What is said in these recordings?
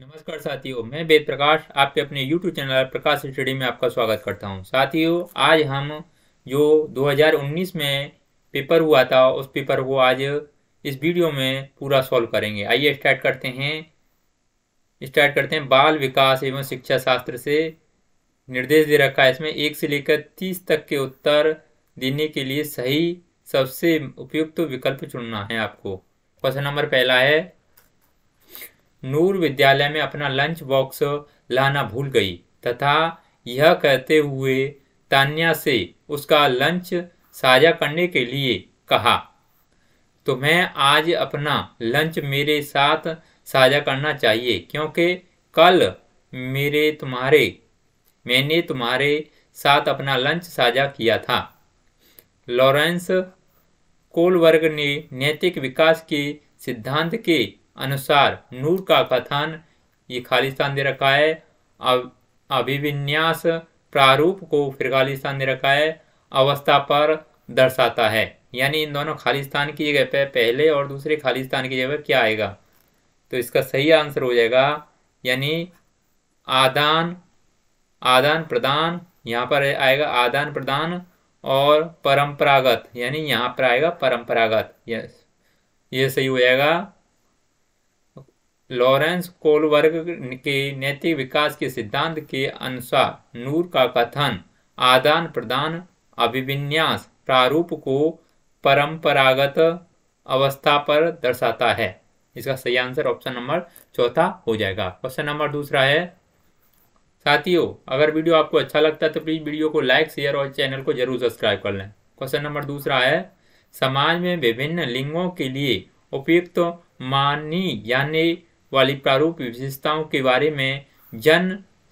नमस्कार साथियों, मैं वेद प्रकाश आपके अपने YouTube चैनल प्रकाश स्टडी में आपका स्वागत करता हूं। साथियों, आज हम जो 2019 में पेपर हुआ था उस पेपर को आज इस वीडियो में पूरा सॉल्व करेंगे। आइए स्टार्ट करते हैं। बाल विकास एवं शिक्षा शास्त्र से निर्देश दे रखा है, इसमें 1 से लेकर 30 तक के उत्तर देने के लिए सही सबसे उपयुक्त विकल्प चुनना है आपको। क्वेश्चन नंबर पहला है, नूर विद्यालय में अपना लंच बॉक्स लाना भूल गई तथा यह कहते हुए तान्या से उसका लंच साझा करने के लिए कहा। तो मैं आज अपना लंच मेरे साथ साझा करना चाहिए क्योंकि कल मैंने तुम्हारे साथ अपना लंच साझा किया था। लॉरेंस कोलबर्ग ने नैतिक विकास के सिद्धांत के अनुसार नूर का कथन, ये खाली स्थान दे रखा है, अभिविन्यास प्रारूप को फिर खाली स्थान दे रखा है, अवस्था पर दर्शाता है। यानी इन दोनों खाली स्थान की जगह पे पहले और दूसरे खाली स्थान की जगह क्या आएगा, तो इसका सही आंसर हो जाएगा यानी आदान प्रदान, यहाँ पर आएगा आदान प्रदान, और परंपरागत यानी यहाँ पर आएगा परंपरागत। ये सही हो जाएगा। लॉरेंस कोलबर्ग के नैतिक विकास के सिद्धांत के अनुसार नूर का कथन आदान प्रदान, अभिविन्यास प्रारूप को परंपरागत, अवस्था पर दर्शाता है। इसका सही आंसर ऑप्शन नंबर चौथा हो जाएगा। क्वेश्चन नंबर दूसरा है, साथियों अगर वीडियो आपको अच्छा लगता है तो प्लीज़ वीडियो को लाइक, शेयर और चैनल को जरूर सब्सक्राइब कर लें। क्वेश्चन नंबर दूसरा है, समाज में विभिन्न लिंगों के लिए उपयुक्त मानी यानी वाली प्रारूप विशेषताओं के बारे में जन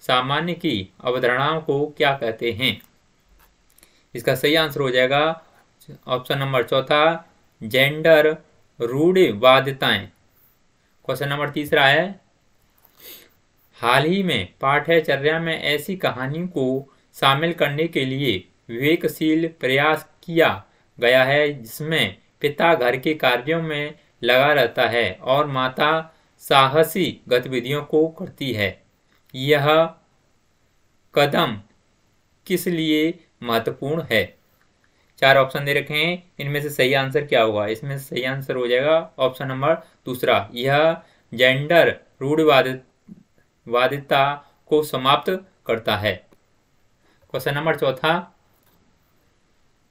सामान्य की अवधारणाओं को क्या कहते हैं। इसका सही आंसर हो जाएगा ऑप्शन नंबर चौथा, जेंडर रूढ़िवादिताएं। क्वेश्चन नंबर तीसरा है, हाल ही में पाठ्यचर्या में ऐसी कहानियों को शामिल करने के लिए विवेकशील प्रयास किया गया है जिसमें पिता घर के कार्यों में लगा रहता है और माता साहसी गतिविधियों को करती है। यह कदम किस लिए महत्वपूर्ण है। 4 ऑप्शन दे रखे हैं, इनमें से सही आंसर क्या होगा। इसमें सही आंसर हो जाएगा ऑप्शन नंबर दूसरा, यह जेंडर रूढ़िवादिता को समाप्त करता है। क्वेश्चन नंबर चौथा,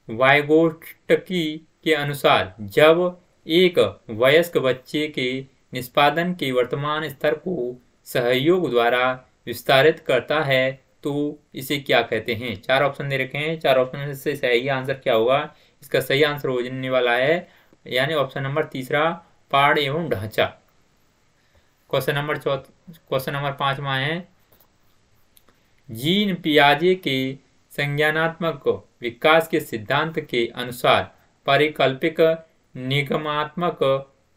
वायगोस्की के अनुसार जब एक वयस्क बच्चे के निष्पादन के वर्तमान स्तर को सहयोग द्वारा विस्तारित करता है तो इसे क्या कहते हैं। 4 ऑप्शन दे रखे हैं, 4 ऑप्शन से सही आंसर क्या होगा। इसका सही आंसर होने वाला है यानी ऑप्शन नंबर तीसरा, पाड़ एवं ढांचा। क्वेश्चन नंबर पाँचवा है, जीन पियाजे के संज्ञानात्मक विकास के सिद्धांत के अनुसार परिकल्पिक निगमात्मक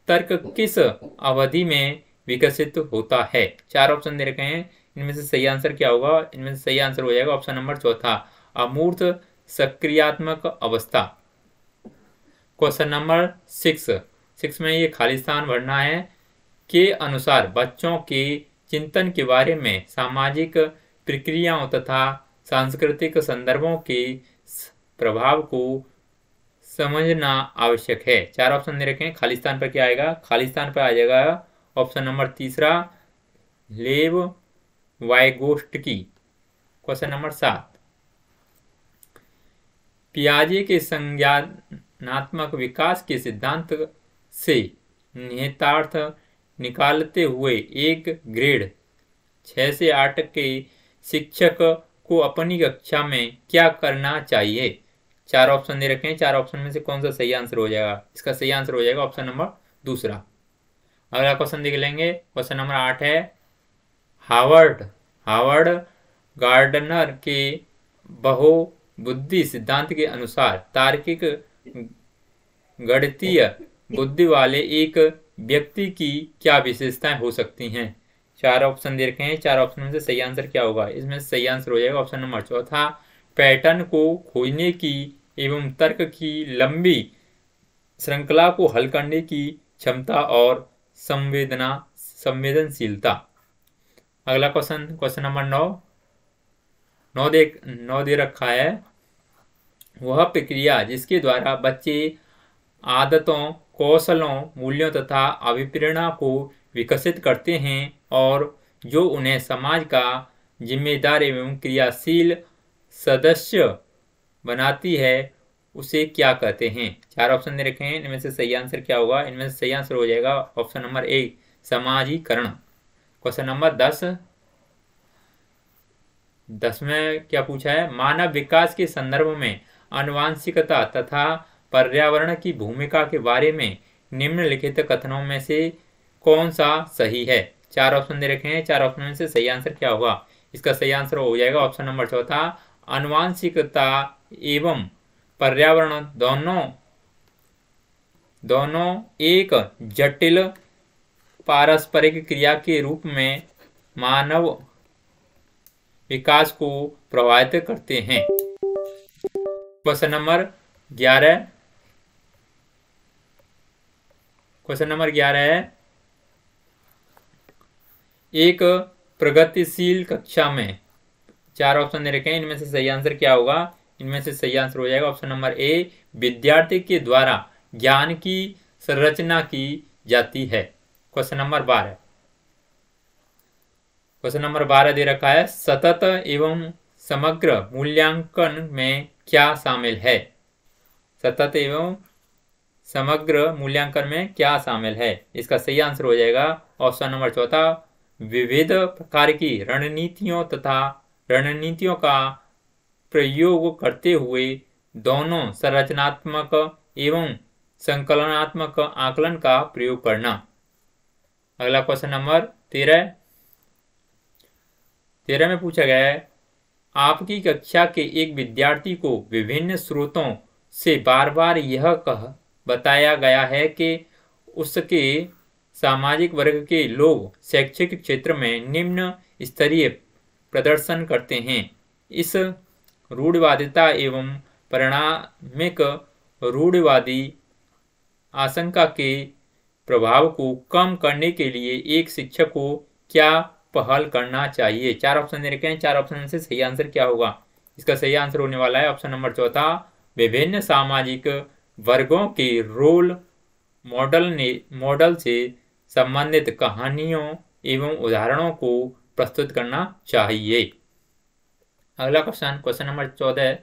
तर्क किस अवधि में विकसित होता है। 4 ऑप्शन दे रखे हैं, इनमें से सही आंसर क्या होगा। इनमें से सही आंसर हो जाएगा ऑप्शन नंबर चौथा, अमूर्त सक्रियात्मक अवस्था। क्वेश्चन नंबर 6 में ये खाली स्थान भरना है, के अनुसार बच्चों के चिंतन के बारे में सामाजिक प्रक्रियाओं तथा सांस्कृतिक संदर्भों के प्रभाव को समझना आवश्यक है। 4 ऑप्शन दे रखे हैं, खाली स्थान पर क्या आएगा। खाली स्थान पर आ जाएगा ऑप्शन नंबर तीसरा, लेव वायगोस्की। क्वेश्चन नंबर 7, पियाजे के संज्ञानात्मक विकास के सिद्धांत से निहितार्थ निकालते हुए एक ग्रेड 6 से 8 के शिक्षक को अपनी कक्षा में क्या करना चाहिए। 4 ऑप्शन दे रखे हैं, 4 ऑप्शन में से कौन सा सही आंसर हो जाएगा। इसका सही आंसर हो जाएगा ऑप्शन नंबर दूसरा। अगला क्वेश्चन देख लेंगे। क्वेश्चन नंबर 8 है, हार्वर्ड गार्डनर के बहुबुद्धि सिद्धांत के अनुसार तार्किक गणितीय बुद्धि वाले एक व्यक्ति की क्या विशेषताएं हो सकती हैं। 4 ऑप्शन दे रखे हैं, 4 ऑप्शन में से सही आंसर क्या होगा। इसमें सही आंसर हो जाएगा ऑप्शन नंबर चौथा, पैटर्न को खोजने की एवं तर्क की लंबी श्रृंखला को हल करने की क्षमता और संवेदनशीलता। अगला क्वेश्चन, क्वेश्चन नंबर 9 दे रखा है, वह प्रक्रिया जिसके द्वारा बच्चे आदतों, कौशलों, मूल्यों तथा अभिप्रेरणा को विकसित करते हैं और जो उन्हें समाज का जिम्मेदार एवं क्रियाशील सदस्य बनाती है उसे क्या कहते हैं। चार ऑप्शन दे रखे हैं, इनमें से सही आंसर क्या होगा, इनमें से सही आंसर हो जाएगा ऑप्शन नंबर 1 समाजीकरण। क्वेश्चन नंबर 10 में क्या पूछा है, मानव विकास के संदर्भ में आनुवांशिकता तथा पर्यावरण की भूमिका के बारे में निम्नलिखित कथनों में से कौन सा सही है। चार ऑप्शन दे रखे हैं, चार ऑप्शन में से सही आंसर क्या होगा, इसका सही आंसर हो जाएगा ऑप्शन नंबर 4 आनुवांशिकता एवं पर्यावरण दोनों एक जटिल पारस्परिक क्रिया के रूप में मानव विकास को प्रभावित करते हैं। क्वेश्चन नंबर 11 है, एक प्रगतिशील कक्षा में, चार ऑप्शन दे रखे हैं, इनमें से सही आंसर क्या होगा, इनमें से सही आंसर हो जाएगा ऑप्शन नंबर ए विद्यार्थी के द्वारा ज्ञान की संरचना की जाती है। क्वेश्चन नंबर 12 दे रखा है, सतत एवं समग्र मूल्यांकन में क्या शामिल है। सतत एवं समग्र मूल्यांकन में क्या शामिल है, इसका सही आंसर हो जाएगा ऑप्शन नंबर 4 विविध प्रकार की रणनीतियों तथा रणनीतियों का प्रयोग करते हुए दोनों संरचनात्मक एवं संकलनात्मक आकलन का प्रयोग करना। अगला क्वेश्चन नंबर 13 में पूछा गया है, आपकी कक्षा के एक विद्यार्थी को विभिन्न स्रोतों से बार बार यह कह बताया गया है कि उसके सामाजिक वर्ग के लोग शैक्षिक क्षेत्र में निम्न स्तरीय प्रदर्शन करते हैं। इस रूढ़िवादिता एवं परिणामिक रूढ़िवादी आशंका के प्रभाव को कम करने के लिए एक शिक्षक को क्या पहल करना चाहिए। चार ऑप्शन दे रखे हैं, चार ऑप्शन से सही आंसर क्या होगा, इसका सही आंसर होने वाला है ऑप्शन नंबर 4 विभिन्न सामाजिक वर्गों के रोल मॉडल से संबंधित कहानियों एवं उदाहरणों को प्रस्तुत करना चाहिए। अगला क्वेश्चन, क्वेश्चन नंबर 14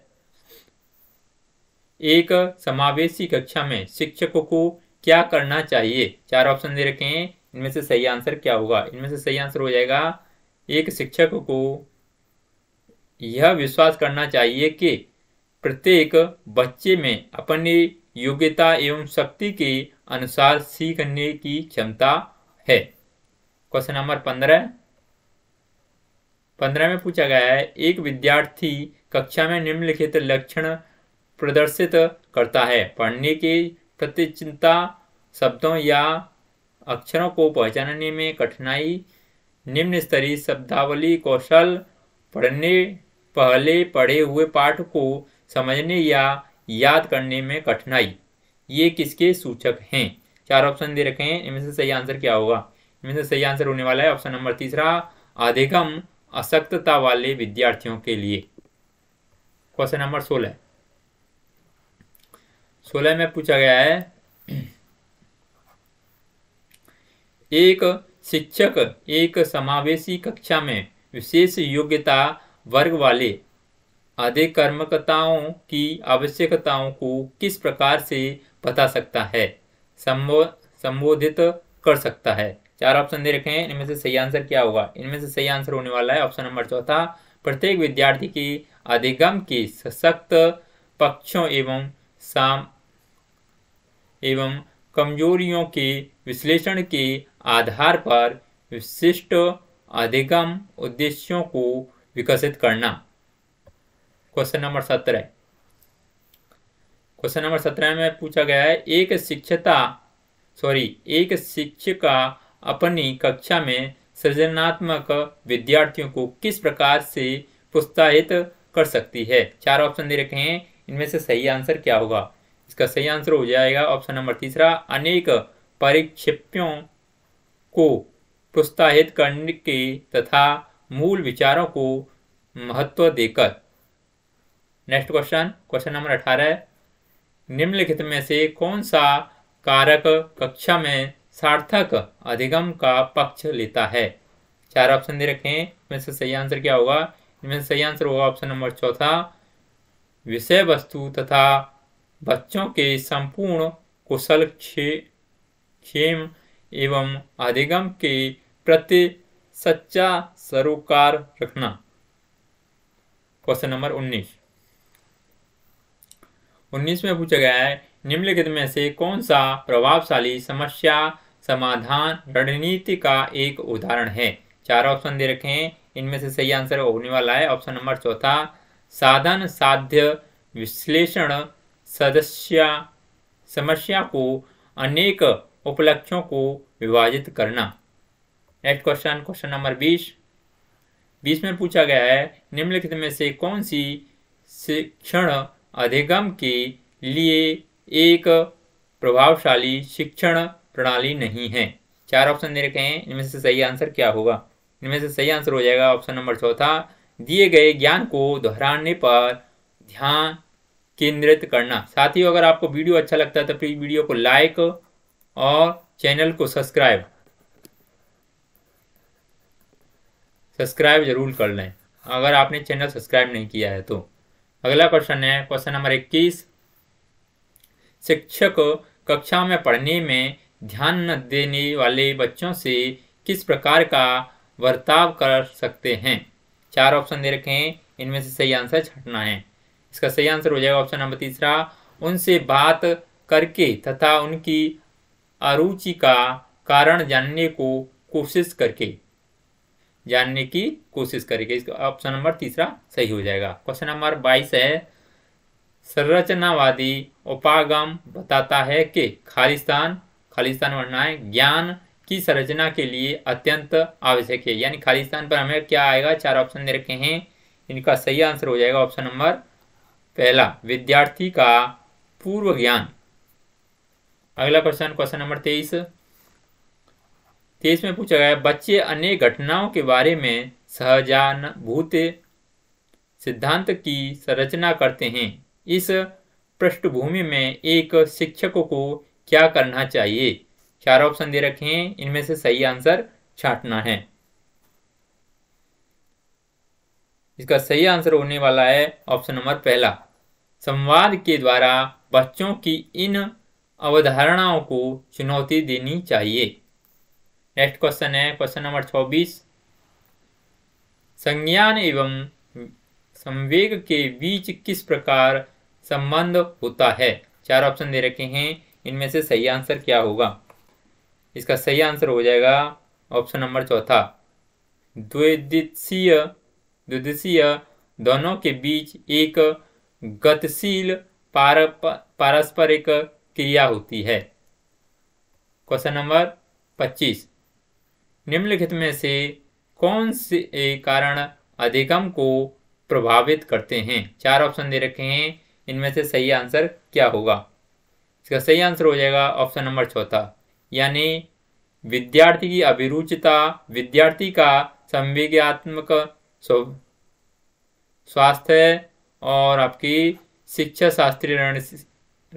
एक समावेशी कक्षा में शिक्षकों को क्या करना चाहिए। चार ऑप्शन दे रखे हैं, इनमें से सही आंसर क्या होगा, इनमें से सही आंसर हो जाएगा एक शिक्षक को यह विश्वास करना चाहिए कि प्रत्येक बच्चे में अपनी योग्यता एवं शक्ति के अनुसार सीखने की क्षमता है। क्वेश्चन नंबर 15 में पूछा गया है, एक विद्यार्थी कक्षा में निम्नलिखित लक्षण प्रदर्शित करता है, पढ़ने के प्रति चिंता, शब्दों या अक्षरों को पहचानने में कठिनाई, निम्न स्तरीय शब्दावली कौशल, पहले पढ़े हुए पाठ को समझने या याद करने में कठिनाई, ये किसके सूचक हैं। चार ऑप्शन दे रखे हैं, इनमें से सही आंसर क्या होगा, इनमें से सही आंसर होने वाला है ऑप्शन नंबर 3 अधिगम असक्तता वाले विद्यार्थियों के लिए। क्वेश्चन नंबर 16 में पूछा गया है, एक शिक्षक एक समावेशी कक्षा में विशेष योग्यता वर्ग वाले अधिकर्मकताओं की आवश्यकताओं को किस प्रकार से बता सकता है, संबोधित कर सकता है। चार ऑप्शन दे रखे हैं, इनमें से सही आंसर क्या होगा, इनमें से सही आंसर होने वाला है ऑप्शन नंबर 4 प्रत्येक विद्यार्थी की अधिगम के सशक्त पक्षों एवं कमजोरियों के विश्लेषण के आधार पर विशिष्ट अधिगम उद्देश्यों को विकसित करना। क्वेश्चन नंबर 17 में पूछा गया है, एक शिक्षिका अपनी कक्षा में सृजनात्मक विद्यार्थियों को किस प्रकार से प्रोत्साहित कर सकती है। चार ऑप्शन दे रखे हैं, इनमें से सही आंसर क्या होगा, इसका सही आंसर हो जाएगा ऑप्शन नंबर 3 अनेक परिप्रेक्ष्यों को प्रोत्साहित करने के तथा मूल विचारों को महत्व देकर। नेक्स्ट क्वेश्चन, क्वेश्चन नंबर 18, निम्नलिखित में से कौन सा कारक कक्षा में सार्थक अधिगम का पक्ष लेता है? चार ऑप्शन दे रखे हैं, इनमें से सही आंसर क्या होगा? इनमें से सही आंसर होगा ऑप्शन नंबर 4, विषय वस्तु तथा बच्चों के संपूर्ण कुशल क्षेम एवं अधिगम के प्रति सच्चा सरोकार रखना। क्वेश्चन नंबर 19 में पूछा गया है, निम्नलिखित में से कौन सा प्रभावशाली समस्या समाधान रणनीति का एक उदाहरण है? चार ऑप्शन दे रखे हैं, इनमें से सही आंसर होने वाला है ऑप्शन नंबर 4, साधन साध्य विश्लेषण समस्या को अनेक उपलक्ष्यों को विभाजित करना। नेक्स्ट क्वेश्चन, क्वेश्चन नंबर 20 में पूछा गया है, निम्नलिखित में से कौन सी शिक्षण अधिगम के लिए एक प्रभावशाली शिक्षण प्रणाली नहीं है? चार ऑप्शन दे रखे हैं, इनमें से सही आंसर क्या होगा? इनमें से सही आंसर हो जाएगा ऑप्शन नंबर 4, दिए गए ज्ञान को दोहराने पर ध्यान केंद्रित करना। साथियों, अगर आपको वीडियो अच्छा लगता है तो प्लीज वीडियो को लाइक और चैनल को सब्सक्राइब जरूर कर लें अगर आपने चैनल सब्सक्राइब नहीं किया है तो। अगला क्वेश्चन है क्वेश्चन नंबर 21, शिक्षक कक्षा में पढ़ने में ध्यान न देने वाले बच्चों से किस प्रकार का बर्ताव कर सकते हैं? चार ऑप्शन दे रखे हैं, इनमें से सही आंसर छांटना है। इसका सही आंसर हो जाएगा ऑप्शन नंबर 3, उनसे बात करके तथा उनकी अरुचि का कारण जानने की कोशिश करके इसका ऑप्शन नंबर 3 सही हो जाएगा। क्वेश्चन नंबर 22 है, संरचनावादी उपागम बताता है कि खालिस्तान बनाए ज्ञान की संरचना के लिए अत्यंत आवश्यक है, यानी खालिस्तान पर हमें क्या आएगा? चार ऑप्शन दे रखे हैं, इनका सही आंसर हो जाएगा ऑप्शन नंबर 1, विद्यार्थी का पूर्व ज्ञान। अगला क्वेश्चन, क्वेश्चन नंबर 23 में पूछा गया है, बच्चे अनेक घटनाओं के बारे में सहजानुभूति सिद्धांत की संरचना करते हैं, इस पृष्ठभूमि में एक शिक्षक को क्या करना चाहिए? चार ऑप्शन दे रखे हैं, इनमें से सही आंसर छांटना है। इसका सही आंसर होने वाला है ऑप्शन नंबर 1, संवाद के द्वारा बच्चों की इन अवधारणाओं को चुनौती देनी चाहिए। नेक्स्ट क्वेश्चन है क्वेश्चन नंबर 24, संज्ञान एवं संवेग के बीच किस प्रकार संबंध होता है? चार ऑप्शन दे रखे हैं, इनमें से सही आंसर क्या होगा? इसका सही आंसर हो जाएगा ऑप्शन नंबर 4, द्विदिशीय दोनों के बीच एक गतिशील पारस्परिक क्रिया होती है। क्वेश्चन नंबर 25, निम्नलिखित में से कौन से कारण अधिगम को प्रभावित करते हैं? चार ऑप्शन दे रखे हैं, इनमें से सही आंसर क्या होगा? इसका सही आंसर हो जाएगा ऑप्शन नंबर 4, यानी विद्यार्थी की अभिरुचिता, विद्यार्थी का संवेगात्मक स्वास्थ्य और आपकी शिक्षा शास्त्रीय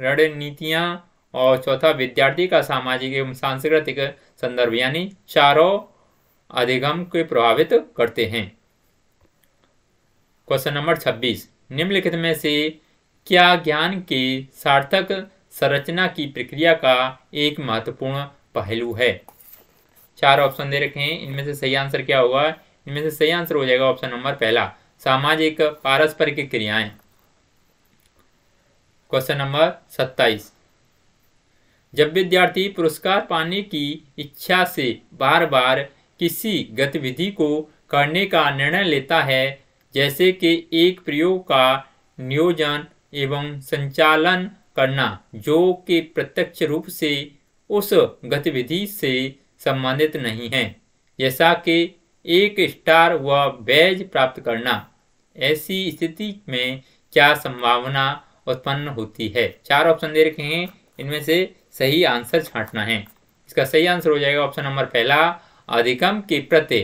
रणनीतियाँ, और 4 विद्यार्थी का सामाजिक एवं सांस्कृतिक संदर्भ, यानी चारों अधिगम को प्रभावित करते हैं। क्वेश्चन नंबर 26, निम्नलिखित में से क्या ज्ञान के सार्थक संरचना की प्रक्रिया का एक महत्वपूर्ण पहलू है? चार ऑप्शन दे रखे हैं, इनमें से सही आंसर क्या होगा? इनमें से सही आंसर हो जाएगा ऑप्शन नंबर 1, सामाजिक पारस्परिक क्रियाएं। क्वेश्चन नंबर 27, जब विद्यार्थी पुरस्कार पाने की इच्छा से बार बार किसी गतिविधि को करने का निर्णय लेता है, जैसे कि एक प्रयोग का नियोजन एवं संचालन करना जो कि प्रत्यक्ष रूप से उस गतिविधि से संबंधित नहीं है, जैसा कि एक स्टार व बैज प्राप्त करना, ऐसी स्थिति में क्या संभावना उत्पन्न होती है? चार ऑप्शन दे रखे हैं, इनमें से सही आंसर छांटना है। इसका सही आंसर हो जाएगा ऑप्शन नंबर 1, अधिगम के प्रति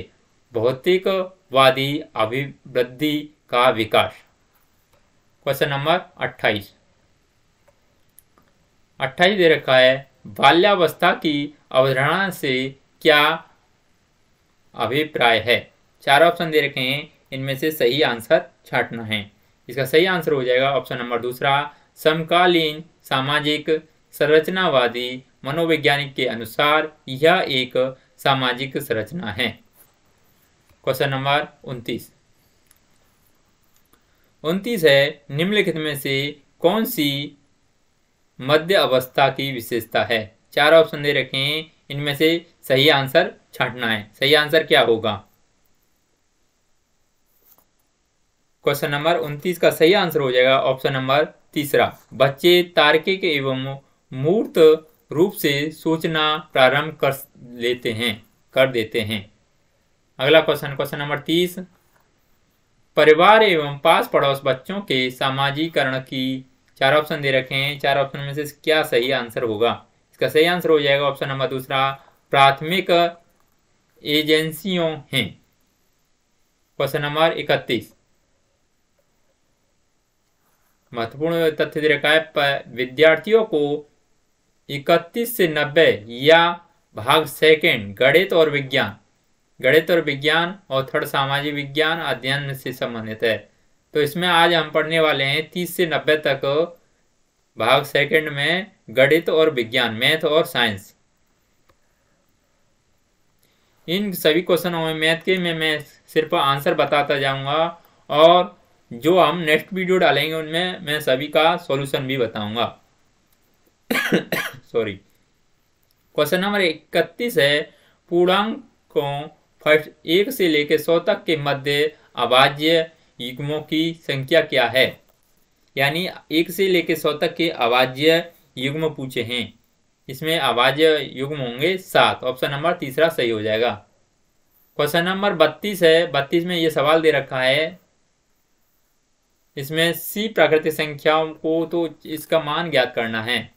भौतिकवादी अभिवृद्धि का विकास। क्वेश्चन नंबर 28 दे रखा है बाल्यावस्था की अवधारणा से क्या अभिप्राय है। चार ऑप्शन दे रखे हैं, इनमें से सही आंसर छांटना है। इसका सही आंसर हो जाएगा ऑप्शन नंबर दूसरा, समकालीन सामाजिक संरचनावादी मनोवैज्ञानिक के अनुसार यह एक सामाजिक संरचना है। क्वेश्चन नंबर 29 है, निम्नलिखित में से कौन सी मध्य अवस्था की विशेषता है। चार ऑप्शन दे रखे हैं, इनमें से सही आंसर छांटना है। सही आंसर क्या होगा? क्वेश्चन नंबर 29 का सही आंसर हो जाएगा ऑप्शन नंबर तीसरा, बच्चे तार्किक एवं मूर्त रूप से सोचना प्रारंभ कर देते हैं। अगला क्वेश्चन, क्वेश्चन नंबर 30, परिवार एवं पास पड़ोस बच्चों के सामाजिकरण की चार ऑप्शन दे रखे हैं। चार ऑप्शन में से क्या सही आंसर होगा? इसका सही आंसर हो जाएगा ऑप्शन नंबर दूसरा, प्राथमिक एजेंसियों हैं। क्वेश्चन नंबर 31 महत्वपूर्ण तथ्य दे रखा है, विद्यार्थियों को 31 से 90 या भाग सेकंड गणित और विज्ञान और थर्ड सामाजिक विज्ञान अध्ययन से संबंधित है। तो इसमें आज हम पढ़ने वाले हैं 30 से 90 तक भाग सेकंड में गणित और विज्ञान, मैथ और साइंस। इन सभी क्वेश्चनों में मैथ के मैं सिर्फ आंसर बताता जाऊंगा और जो हम नेक्स्ट वीडियो डालेंगे उनमें मैं सभी का सॉल्यूशन भी बताऊंगा। सॉरी। क्वेश्चन नंबर 31 है, पूर्णांकों फर्स्ट 1 से लेकर 100 तक के मध्य अभाज्य युग्मों की संख्या क्या है। यानी 1 से लेकर 100 तक के अभाज्य युग्म पूछे हैं, इसमें अभाज्य युग्म होंगे 7। ऑप्शन नंबर तीसरा सही हो जाएगा। क्वेश्चन नंबर 32 है, 32 में ये सवाल दे रखा है, इसमें सी प्राकृतिक संख्याओं को तो इसका मान ज्ञात करना है।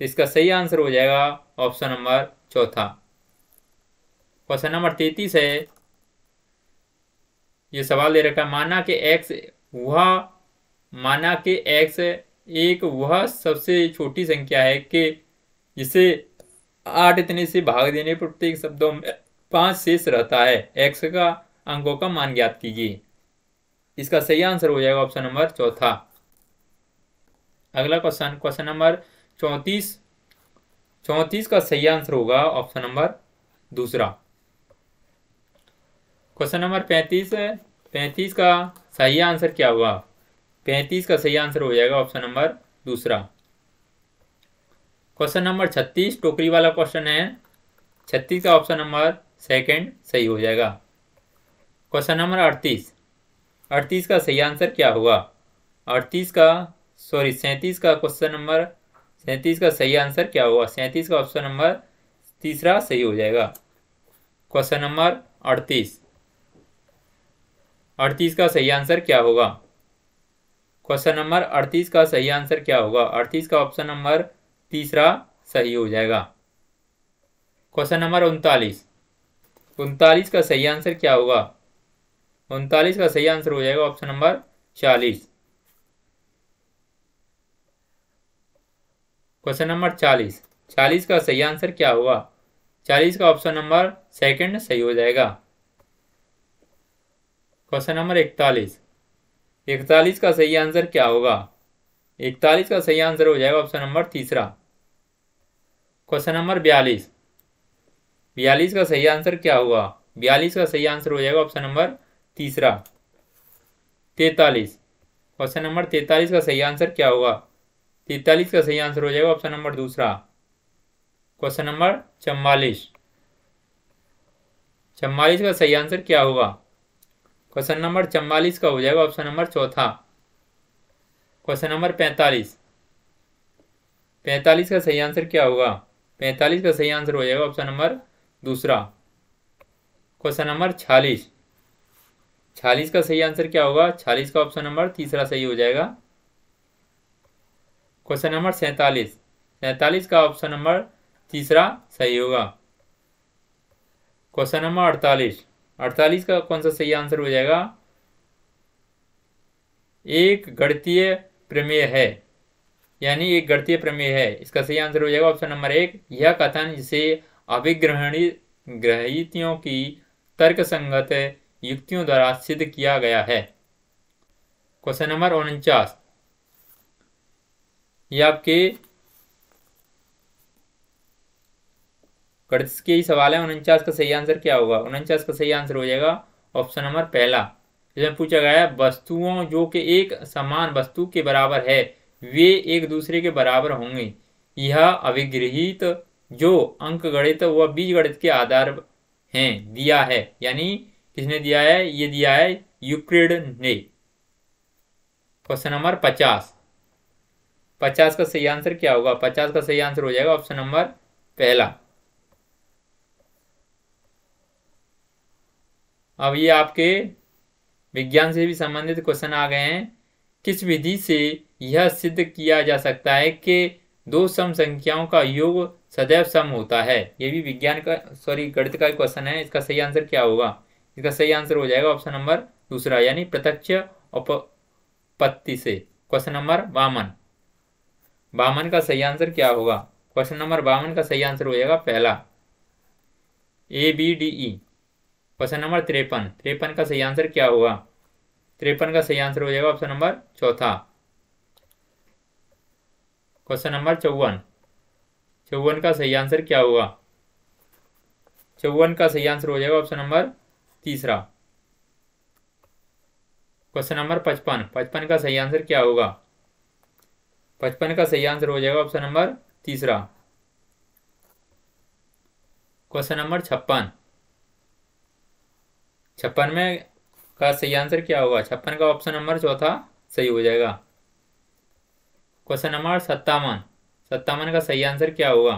इसका सही आंसर हो जाएगा ऑप्शन नंबर चौथा। क्वेश्चन नंबर 33 है, ये सवाल दे रखा है, माना के एक्स एक वह सबसे छोटी संख्या है कि जिसे 8 इतने से भाग देने पर प्रत्येक शब्दों में 5 शेष रहता है। एक्स का अंकों का मान ज्ञात कीजिए। इसका सही आंसर हो जाएगा ऑप्शन नंबर चौथा। अगला क्वेश्चन, क्वेश्चन नंबर 34 का सही आंसर होगा ऑप्शन नंबर दूसरा। क्वेश्चन नंबर 35 का सही आंसर क्या होगा? 35 का सही आंसर हो जाएगा ऑप्शन नंबर दूसरा। क्वेश्चन नंबर 36 टोकरी वाला क्वेश्चन है, 36 का ऑप्शन नंबर सेकंड सही हो जाएगा। क्वेश्चन नंबर 38 का सही आंसर क्या होगा? 37 का सही आंसर क्या होगा? 37 का ऑप्शन नंबर तीसरा सही हो जाएगा। क्वेश्चन नंबर 38 का सही आंसर क्या होगा? क्वेश्चन नंबर 38 का सही आंसर क्या होगा? 38 का ऑप्शन नंबर तीसरा सही हो जाएगा। क्वेश्चन नंबर 39 का सही आंसर क्या होगा? 39 का सही आंसर हो जाएगा ऑप्शन नंबर 40। क्वेश्चन नंबर 40 का सही आंसर क्या होगा? 40 का ऑप्शन नंबर सेकंड सही हो जाएगा। क्वेश्चन नंबर 41 का सही आंसर क्या होगा? 41 का सही आंसर हो जाएगा ऑप्शन नंबर तीसरा। क्वेश्चन नंबर 42 का सही आंसर क्या होगा? 42 का सही आंसर हो जाएगा ऑप्शन नंबर तीसरा। 43 क्वेश्चन नंबर 43 का सही आंसर क्या होगा? 43 का सही आंसर हो जाएगा ऑप्शन नंबर दूसरा। क्वेश्चन नंबर 44 का सही आंसर क्या होगा? क्वेश्चन नंबर 44 का हो जाएगा ऑप्शन नंबर चौथा। क्वेश्चन नंबर 45 का सही आंसर क्या होगा? 45 का सही आंसर हो जाएगा ऑप्शन नंबर दूसरा। क्वेश्चन नंबर 46 का सही आंसर क्या होगा? 46 का ऑप्शन नंबर तीसरा सही हो जाएगा। क्वेश्चन नंबर 47 का ऑप्शन नंबर तीसरा सही होगा। क्वेश्चन नंबर 48 का कौन सा सही आंसर हो जाएगा? एक गणितीय प्रमेय है, यानी एक गणितीय प्रमेय है, इसका सही आंसर हो जाएगा ऑप्शन नंबर 1। यह कथन जिसे अभिग्रहणी ग्रहितियों की तर्कसंगत युक्तियों द्वारा सिद्ध किया गया है। क्वेश्चन नंबर 49, ये आपके गणित के ही सवाल है। 49 का सही आंसर क्या होगा? 49 का सही आंसर हो जाएगा ऑप्शन नंबर 1, जिसमें पूछा गया है वस्तुओं जो कि एक समान वस्तु के बराबर है वे एक दूसरे के बराबर होंगे। यह अभिगृहित जो अंकगणित व बीजगणित के आधार हैं दिया है, यानी किसने दिया है? ये दिया है यूक्लिड ने। क्वेश्चन नंबर 50 का सही आंसर क्या होगा? 50 का सही आंसर हो जाएगा ऑप्शन नंबर 1। अब ये आपके विज्ञान से भी संबंधित क्वेश्चन आ गए हैं। किस विधि से यह सिद्ध किया जा सकता है कि दो सम संख्याओं का योग सदैव सम होता है? ये भी विज्ञान का गणित का क्वेश्चन है। इसका सही आंसर क्या होगा? इसका सही आंसर हो जाएगा ऑप्शन नंबर 2, यानी प्रत्यक्ष उपपत्ति से। क्वेश्चन नंबर 52 का सही आंसर क्या होगा? क्वेश्चन नंबर 52 का सही आंसर हो जाएगा 1, ABDE। क्वेश्चन नंबर 53 का सही आंसर क्या होगा? 53 का सही आंसर हो जाएगा ऑप्शन नंबर 4। क्वेश्चन नंबर 54 का सही आंसर क्या होगा? 54 का सही आंसर हो जाएगा ऑप्शन नंबर 3। क्वेश्चन नंबर 55 का सही आंसर क्या होगा? 55 का सही आंसर हो जाएगा ऑप्शन नंबर 3। क्वेश्चन नंबर 56 में का सही आंसर क्या होगा? 56 का ऑप्शन नंबर 4 सही हो जाएगा। क्वेश्चन नंबर 57 का सही आंसर क्या होगा?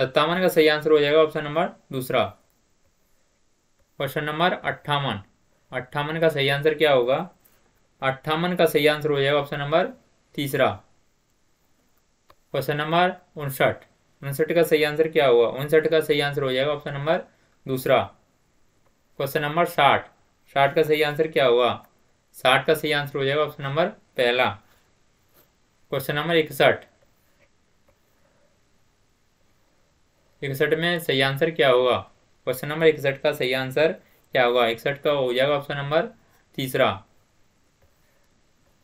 57 का सही आंसर हो जाएगा ऑप्शन नंबर 2। क्वेश्चन नंबर 58 का सही आंसर क्या होगा? 58 का सही आंसर हो जाएगा ऑप्शन नंबर 3। क्वेश्चन नंबर 59 का सही आंसर क्या होगा? 59 का सही आंसर हो जाएगा ऑप्शन नंबर 2। क्वेश्चन नंबर 60 का सही आंसर क्या होगा? 60 का सही आंसर हो जाएगा ऑप्शन नंबर 1। क्वेश्चन नंबर 61 में सही आंसर क्या होगा? क्वेश्चन नंबर 61 का सही आंसर क्या होगा? 61 का हो जाएगा ऑप्शन नंबर 3।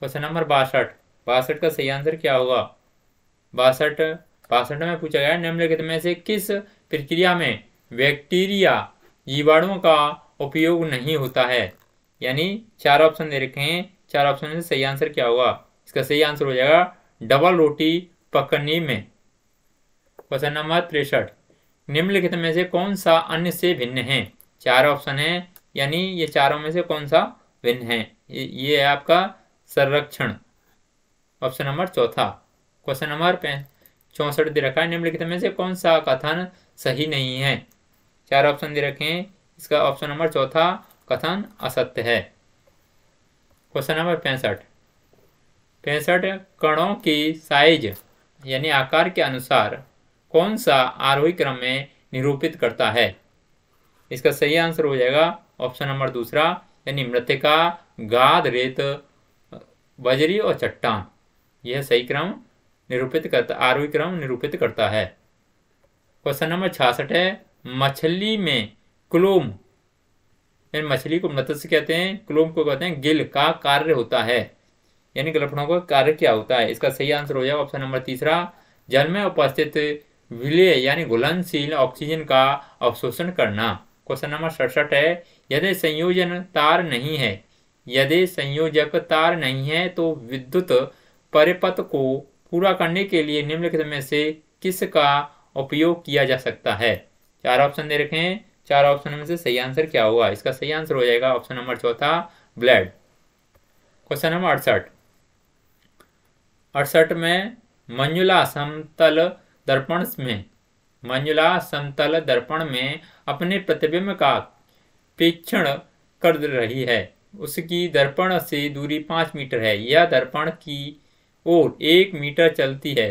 क्वेश्चन नंबर 62 का सही आंसर क्या होगा? 62 में पूछा गया निम्नलिखित में से किस प्रक्रिया में बैक्टीरिया जीवाणुओं का उपयोग नहीं होता है? यानी 4 ऑप्शन दे रखे हैं, 4 ऑप्शन में सही आंसर क्या होगा? इसका सही आंसर हो जाएगा डबल रोटी पकने में। क्वेश्चन नंबर 63, निम्नलिखित में से कौन सा अन्य से भिन्न है? 4 ऑप्शन है, यानी ये चारों में से कौन सा भिन्न है? ये है आपका संरक्षण, ऑप्शन नंबर 4। क्वेश्चन नंबर 64 दे रखा है निम्नलिखित में से कौन सा कथन सही नहीं है? 4 ऑप्शन दे रखे हैं, इसका ऑप्शन नंबर 4 कथन असत्य है। क्वेश्चन नंबर 65, कणों की साइज यानी आकार के अनुसार कौन सा आरोही क्रम में निरूपित करता है? इसका सही आंसर हो जाएगा ऑप्शन नंबर 2, यानी मृत्तिका, गाद, रेत, बजरी और चट्टान। यह सही क्रम निरूपित करता, आरोही क्रम निरूपित करता है। क्वेश्चन नंबर 66 है मछली में क्लोम, यानी मछली को मत्स्य कहते हैं, क्लोम को कहते हैं गिल का कार्य होता है, यानी गलफड़ों का कार्य क्या होता है? इसका सही आंसर हो जाएगा ऑप्शन नंबर 3, जल में उपस्थित विलय यानी घुलनशील ऑक्सीजन का अवशोषण करना। क्वेश्चन नंबर 67 है यदि संयोजन तार नहीं है, यदि संयोजक तार नहीं है तो विद्युत परिपथ को पूरा करने के लिए निम्नलिखित में से किसका उपयोग किया जा सकता है? 4 ऑप्शन दे रखे हैं, 4 ऑप्शन में से सही आंसर क्या होगा? इसका सही आंसर हो जाएगा option number 4, blood. Question number 68 में मंजुला समतल दर्पण में अपने प्रतिबिंब का प्रेक्षण कर रही है, उसकी दर्पण से दूरी 5 मीटर है, यह दर्पण की ओर 1 मीटर चलती है,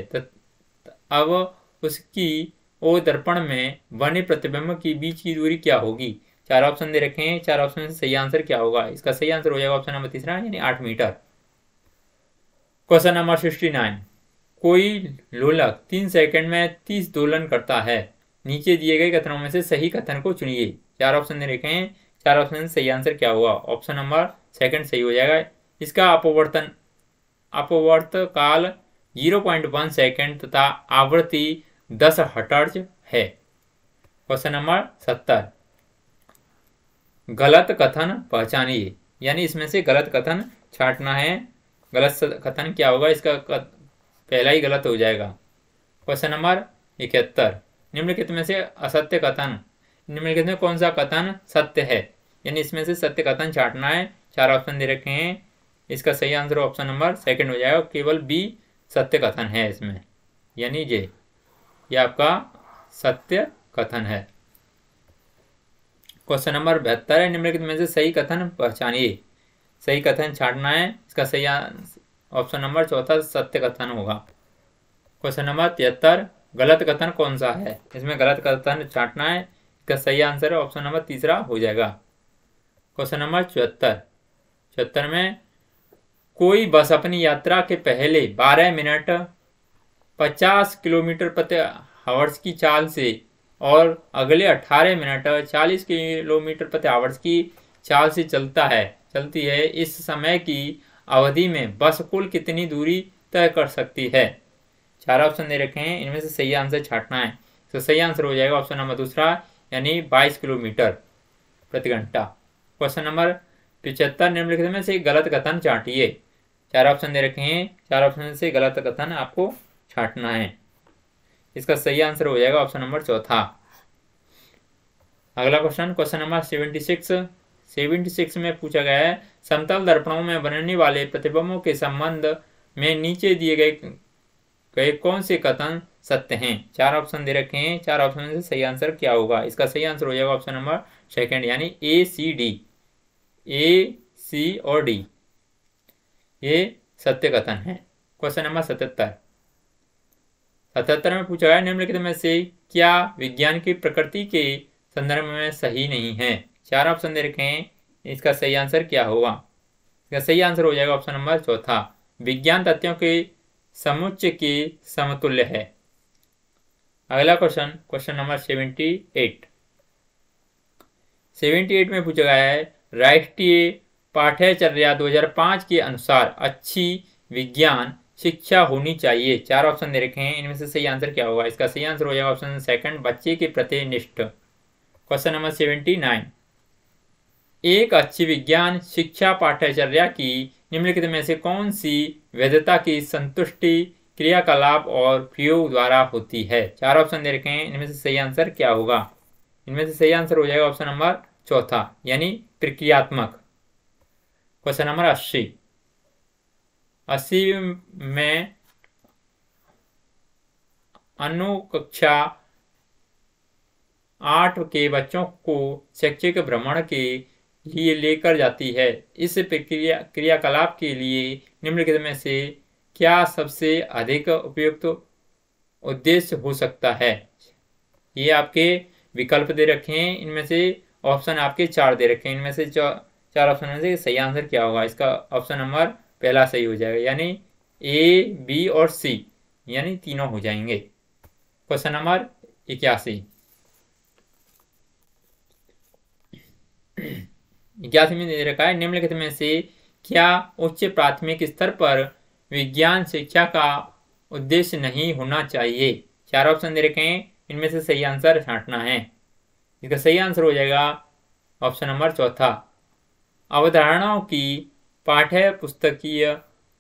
अब उसकी और दर्पण में बने प्रतिबिंब के बीच की दूरी क्या होगी? चार ऑप्शन दे रखे हैं, चार ऑप्शन से सही आंसर क्या होगा? इसका सही आंसर हो जाएगा ऑप्शन नंबर तीसरा यानी 8 मीटर। क्वेश्चन नंबर 69, कोई लोलक 3 सेकंड में 30 दोलन करता है, नीचे दिए गए कथनों में से सही कथन को चुनिए। चार ऑप्शन दे रखे हैं, चार ऑप्शन से सही आंसर क्या होगा? ऑप्शन नंबर सेकंड सही हो जाएगा। इसका अपवर्त काल 0.1 सेकंड तथा आवृत्ति 10 हर्ट्ज है। क्वेश्चन नंबर 70, गलत कथन पहचानिए, यानी इसमें से गलत कथन छांटना है। गलत कथन क्या होगा? इसका पहला ही गलत हो जाएगा। क्वेश्चन नंबर 71, निम्नलिखित में से असत्य कथन, निम्नलिखित में कौन सा कथन सत्य है, यानी इसमें से सत्य कथन छांटना है। चार ऑप्शन दे रखे हैं, इसका सही आंसर ऑप्शन नंबर सेकंड हो जाएगा। केवल बी सत्य कथन है इसमें, यानी ये आपका सत्य कथन है। क्वेश्चन नंबर 72 है, निम्नलिखित में से सही कथन पहचानिए, सही कथन छांटना है। इसका सही ऑप्शन नंबर चौथा सत्य कथन होगा। क्वेश्चन नंबर 73, गलत कथन कौन सा है, इसमें गलत कथन छांटना है। इसका सही आंसर ऑप्शन नंबर तीसरा हो जाएगा। क्वेश्चन नंबर 74 में कोई बस अपनी यात्रा के पहले 12 मिनट 50 किलोमीटर प्रति आवर्स की चाल से और अगले 18 मिनट 40 किलोमीटर प्रति आवर्स की चाल से चलती है। इस समय की अवधि में बस कुल कितनी दूरी तय कर सकती है? चार ऑप्शन दे रखे हैं, इनमें से सही आंसर छांटना है। तो सही आंसर हो जाएगा ऑप्शन नंबर दूसरा यानी 22 किलोमीटर प्रति घंटा। क्वेश्चन नंबर 75, निम्नलिखित में से गलत कथन छांटिए। चार ऑप्शन दे रखे हैं, चार ऑप्शन से गलत कथन आपको छांटना है। इसका सही आंसर हो जाएगा ऑप्शन नंबर चौथा। अगला क्वेश्चन, क्वेश्चन नंबर 76 में पूछा गया है, समतल दर्पणों में बनने वाले प्रतिबिंबों के संबंध में नीचे दिए गए कौन से कथन सत्य हैं? चार ऑप्शन दे रखे हैं, चार ऑप्शन से सही आंसर क्या होगा? इसका सही आंसर हो जाएगा ऑप्शन नंबर सेकेंड यानी A, C और D, ये सत्य कथन है। क्वेश्चन नंबर 77 में पूछा है, निम्नलिखित में से क्या विज्ञान की प्रकृति के संदर्भ में सही नहीं है? चार ऑप्शन दे रखे हैं, इसका सही आंसर क्या होगा? इसका सही आंसर हो जाएगा ऑप्शन नंबर चौथा, विज्ञान तथ्यों के समुच्चय के समतुल्य है। अगला क्वेश्चन, क्वेश्चन नंबर 78 में पूछा गया है, राष्ट्रीय पाठ्यचर्या 2005 के अनुसार अच्छी विज्ञान शिक्षा होनी चाहिए। चार ऑप्शन दे रखे हैं, इनमें से सही आंसर क्या होगा? इसका सही आंसर हो जाएगा ऑप्शन सेकंड, बच्चे के प्रति निष्ठ। क्वेश्चन नंबर 79, एक अच्छी विज्ञान शिक्षा पाठ्यचर्या की निम्नलिखित में से कौन सी वैधता की संतुष्टि क्रियाकलाप और प्रयोग द्वारा होती है? चार ऑप्शन दे रखे हैं, इनमें से सही आंसर क्या होगा? इनमें से सही आंसर हो जाएगा ऑप्शन नंबर चौथा यानी प्रक्रियात्मक। क्वेश्चन नंबर 80 में अनुकक्षा 8 के बच्चों को शैक्षिक भ्रमण के लिए लेकर जाती है। इस क्रियाकलाप के लिए निम्नलिखित में से क्या सबसे अधिक उपयुक्त उद्देश्य हो सकता है? ये आपके विकल्प दे रखे हैं, इनमें से ऑप्शन आपके चार दे रखे हैं, इनमें से चार ऑप्शन में से सही आंसर क्या होगा? इसका ऑप्शन नंबर पहला सही हो जाएगा यानी A, B और C, यानी तीनों हो जाएंगे। क्वेश्चन नंबर 81 में दे रखा है, निम्नलिखित में से क्या उच्च प्राथमिक स्तर पर विज्ञान शिक्षा का उद्देश्य नहीं होना चाहिए? चार ऑप्शन दे रखे हैं, इनमें से सही आंसर छांटना है। इसका सही आंसर हो जाएगा ऑप्शन नंबर चौथा, अवधारणाओं की पाठ्य पुस्तकीय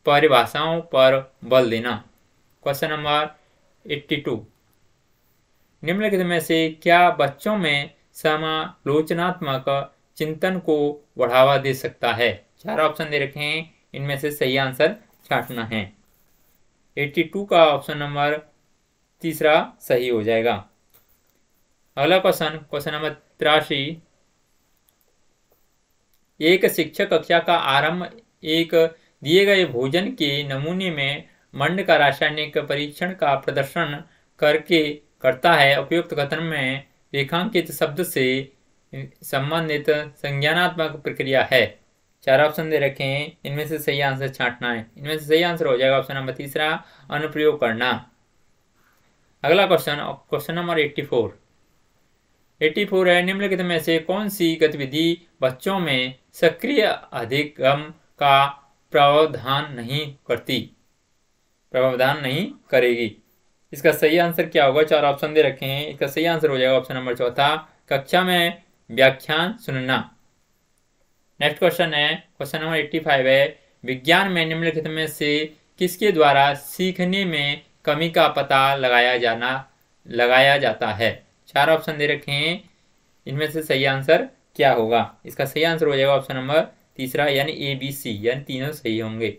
परिभाषाओं पर बल देना। क्वेश्चन नंबर 82, निम्नलिखित में से क्या बच्चों में समालोचनात्मक चिंतन को बढ़ावा दे सकता है? चार ऑप्शन दे रखे हैं, इनमें से सही आंसर छांटना है। 82 का ऑप्शन नंबर तीसरा सही हो जाएगा। अगला क्वेश्चन, क्वेश्चन नंबर 83, एक शिक्षक कक्षा का आरंभ एक दिए गए भोजन के नमूने में मंड का रासायनिक परीक्षण का प्रदर्शन करके करता है। उपयुक्त कथन में रेखांकित शब्द से संबंधित संज्ञानात्मक प्रक्रिया है। चार ऑप्शन दे रखे हैं, इनमें से सही आंसर छांटना है। इनमें से सही आंसर हो जाएगा ऑप्शन नंबर तीसरा, अनुप्रयोग करना। अगला क्वेश्चन, क्वेश्चन नंबर 84 है, निम्नलिखित में से कौन सी गतिविधि बच्चों में सक्रिय अधिगम का प्रावधान नहीं करेगी। इसका सही आंसर क्या होगा? चार ऑप्शन दे रखे हैं, इसका सही आंसर हो जाएगा ऑप्शन नंबर चौथा, कक्षा में व्याख्यान सुनना। नेक्स्ट क्वेश्चन है, क्वेश्चन नंबर 85 है, विज्ञान में निम्नलिखित में से किसके द्वारा सीखने में कमी का पता लगाया जाता है। चार ऑप्शन दे रखे हैं, इनमें से सही आंसर क्या होगा? इसका सही आंसर हो जाएगा ऑप्शन नंबर तीसरा, यानी ABC, यानी तीनों सही होंगे,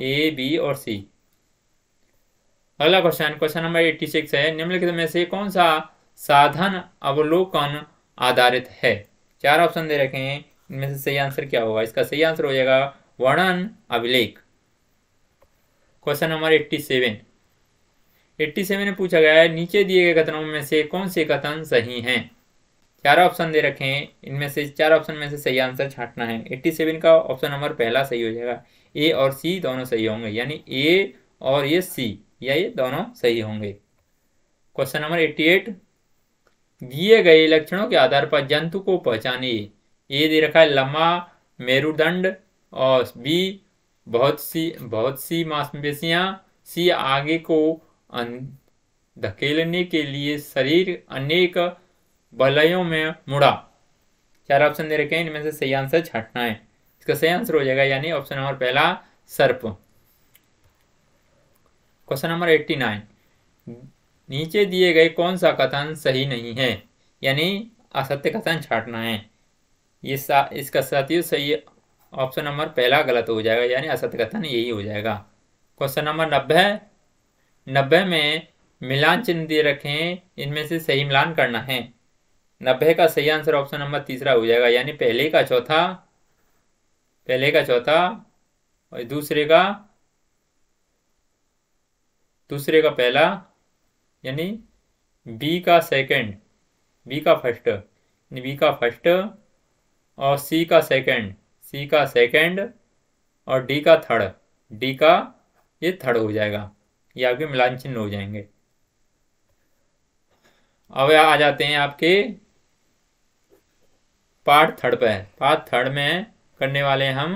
A, B और C। अगला क्वेश्चन, क्वेश्चन नंबर 86 है, निम्नलिखित में से कौन सा साधन अवलोकन आधारित है। चार ऑप्शन दे रखे हैं, इनमें से सही आंसर क्या होगा? इसका सही आंसर हो जाएगा वर्णन अभिलेख। क्वेश्चन नंबर 87 में पूछा गया है, नीचे दिए गए कथनों में से कौन से कथन सही हैं। चार ऑप्शन दे रखे हैं, इनमें से चार ऑप्शन में से सही आंसर छांटना है। 87 का ऑप्शन नंबर पहला सही हो जाएगा, A और C दोनों सही होंगे, यानी A और C, या ये दोनों सही होंगे। क्वेश्चन नंबर 88, दिए गए लक्षणों के आधार पर जंतु को पहचानिए। A दे रखा है लंबा मेरुदंड, और B बहुत सी मांसपेशियां, C आगे को धकेलने के लिए शरीर अनेक बलयों में मुड़ा। चार ऑप्शन दे रखे हैं, इनमें से सही आंसर छांटना है। इसका सही आंसर हो जाएगा, यानी ऑप्शन नंबर पहला, सर्प। क्वेश्चन नंबर 89, नीचे दिए गए कौन सा कथन सही नहीं है, यानी असत्य कथन छांटना है। इसका साथियों सही ऑप्शन नंबर पहला गलत हो जाएगा, यानी असत्य कथन यही हो जाएगा। क्वेश्चन नंबर 90 में मिलान चिन्ह दे रखे हैं, इनमें से सही मिलान करना है। 90 का सही आंसर ऑप्शन नंबर तीसरा हो जाएगा, यानी पहले का चौथा और दूसरे का पहला, यानी B का फर्स्ट और C का सेकंड और D का थर्ड हो जाएगा। ये आपके मिलान चिन्ह हो जाएंगे। अब आ जाते हैं आपके पार्ट थर्ड पे। पार्ट थर्ड में करने वाले हम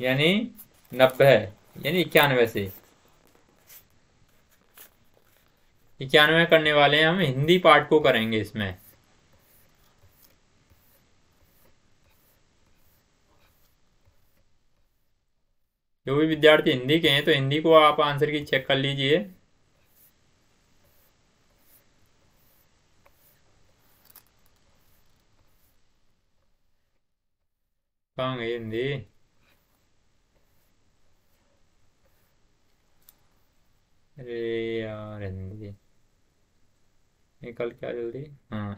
यानी 91 से 91 करने वाले हैं हम। हिंदी पार्ट को करेंगे इसमें। जो भी विद्यार्थी हिंदी के हैं तो हिंदी को आप आंसर की चेक कर लीजिए। कहाँ गई हिंदी? अरे यार हिंदी निकल क्या जल्दी। हाँ,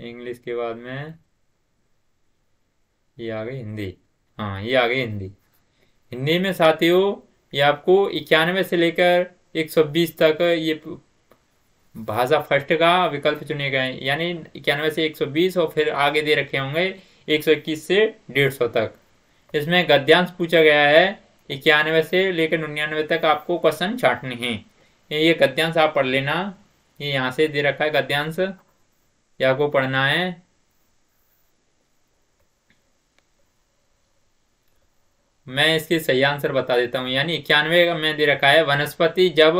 इंग्लिश के बाद में ये आ गई हिंदी। हाँ, ये आ गई हिंदी में साथियों ये आपको 91 से लेकर 120 तक ये भाषा फर्स्ट का विकल्प चुने गए, यानी 91 से 120 और फिर आगे दे रखे होंगे 121 से 150 तक। इसमें गद्यांश पूछा गया है। 91 से लेकर 99 तक आपको क्वेश्चन छांटने हैं। ये गद्यांश आप पढ़ लेना, ये यहाँ से दे रखा है गद्यांश, ये आपको पढ़ना है। मैं इसके सही आंसर बता देता हूँ, यानी 91 में दे रखा है, वनस्पति जब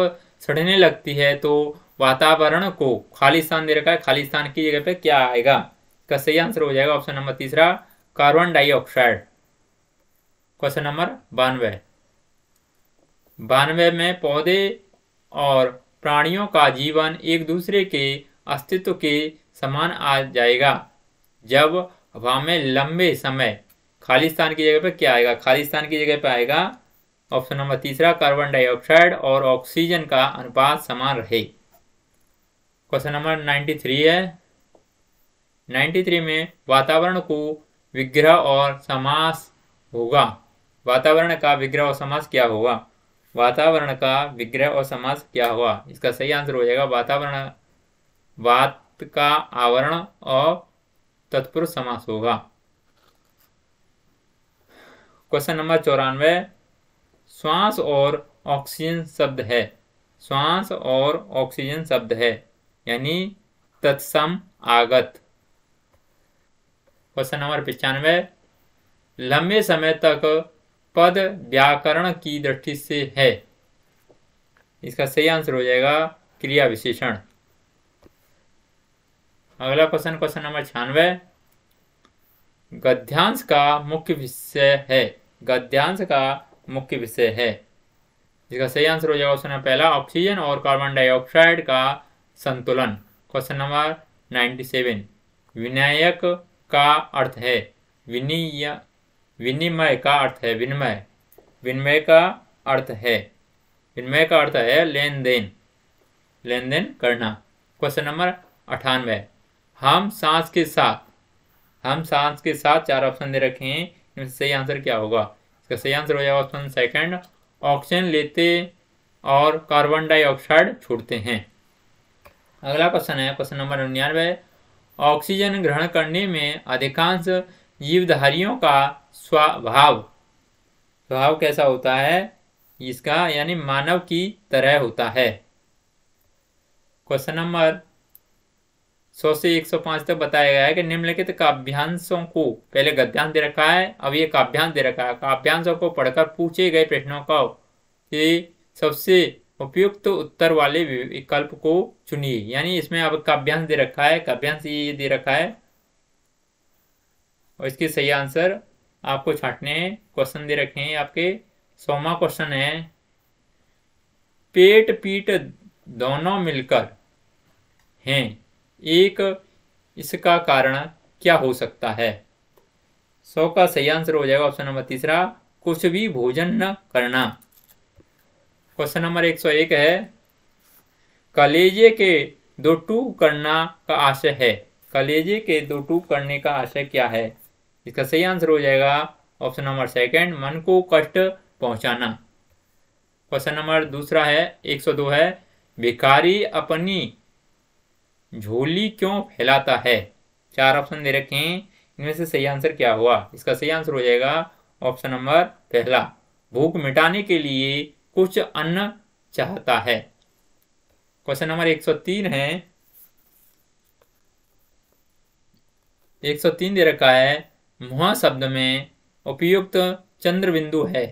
सड़ने लगती है तो वातावरण को, खालिस्तान दे रखा है, खालिस्तान की जगह पे क्या आएगा। इसका सही आंसर हो जाएगा ऑप्शन नंबर तीसरा, कार्बन डाइऑक्साइड। क्वेश्चन नंबर 92 में पौधे और प्राणियों का जीवन एक दूसरे के अस्तित्व के समान आ जाएगा जब हवा में लंबे समय, खालिस्तान की जगह पर क्या आएगा? खालिस्तान की जगह पर आएगा ऑप्शन नंबर तीसरा, कार्बन डाइऑक्साइड और ऑक्सीजन का अनुपात समान रहे। क्वेश्चन नंबर 93 है, 93 में वातावरण को विग्रह और समास होगा। वातावरण का विग्रह और समास क्या हुआ? वातावरण का विग्रह और समास क्या हुआ? इसका सही आंसर हो जाएगा वातावरण, वात का आवरण और तत्पुरुष समास होगा। क्वेश्चन नंबर 94, श्वास और ऑक्सीजन शब्द है, श्वास और ऑक्सीजन शब्द है यानी तत्सम आगत। क्वेश्चन नंबर 95, लंबे समय तक पद व्याकरण की दृष्टि से है, इसका सही आंसर हो जाएगा क्रिया विशेषण। अगला क्वेश्चन, क्वेश्चन नंबर 96, गद्यांश का मुख्य विषय है, गद्यांश का मुख्य विषय है, इसका सही आंसर हो जाएगा ऑप्शन पहला ऑक्सीजन और कार्बन डाइऑक्साइड का संतुलन। क्वेश्चन नंबर 97, विनायक का अर्थ है, विनिमय का अर्थ है, विनिमय, विनिमय का अर्थ है, विनिमय का अर्थ है लेन देन, लेन देन करना। क्वेश्चन नंबर 98, हम सांस के साथ, हम सांस के साथ, चार ऑप्शन दे रखे हैं, इनमें सही आंसर क्या होगा? इसका सही आंसर हो जाएगा ऑप्शन सेकंड, ऑक्सीजन लेते और कार्बन डाइऑक्साइड छोड़ते हैं। अगला क्वेश्चन है क्वेश्चन नंबर 99, ऑक्सीजन ग्रहण करने में अधिकांश जीवधारियों का स्वभाव कैसा होता है? इसका यानी मानव की तरह होता है। क्वेश्चन नंबर 100 से 105 तक बताया गया है कि निम्नलिखित काव्यांशों को, पहले गद्यांश दे रखा है, अब ये काव्यांश दे रखा है, काव्यांशों को पढ़कर पूछे गए प्रश्नों का सबसे उपयुक्त उत्तर वाले विकल्प को चुनिए। यानी इसमें अब काव्यांश दे रखा है, काव्यांश ये दे रखा है और इसके सही आंसर आपको छांटने हैं। क्वेश्चन दे रखे हैं आपके, 100वां क्वेश्चन है, पेट पीठ दोनों मिलकर हैं, एक इसका कारण क्या हो सकता है? 100 का सही आंसर हो जाएगा ऑप्शन नंबर तीसरा, कुछ भी भोजन न करना। क्वेश्चन नंबर 101 है, कलेजे के दो टूक करना का आशय है, कलेजे के दो टूक करने का आशय क्या है? इसका सही आंसर हो जाएगा ऑप्शन नंबर सेकंड, मन को कष्ट पहुंचाना। क्वेश्चन नंबर दूसरा है 102 है, भिखारी अपनी झोली क्यों फैलाता है? चार ऑप्शन दे रखे हैं, इनमें से सही आंसर क्या हुआ? इसका सही आंसर हो जाएगा ऑप्शन नंबर पहला, भूख मिटाने के लिए कुछ अन्न चाहता है। क्वेश्चन नंबर 103 है, 103 दे रखा है, मुहां शब्द में उपयुक्त चंद्रबिंदु है,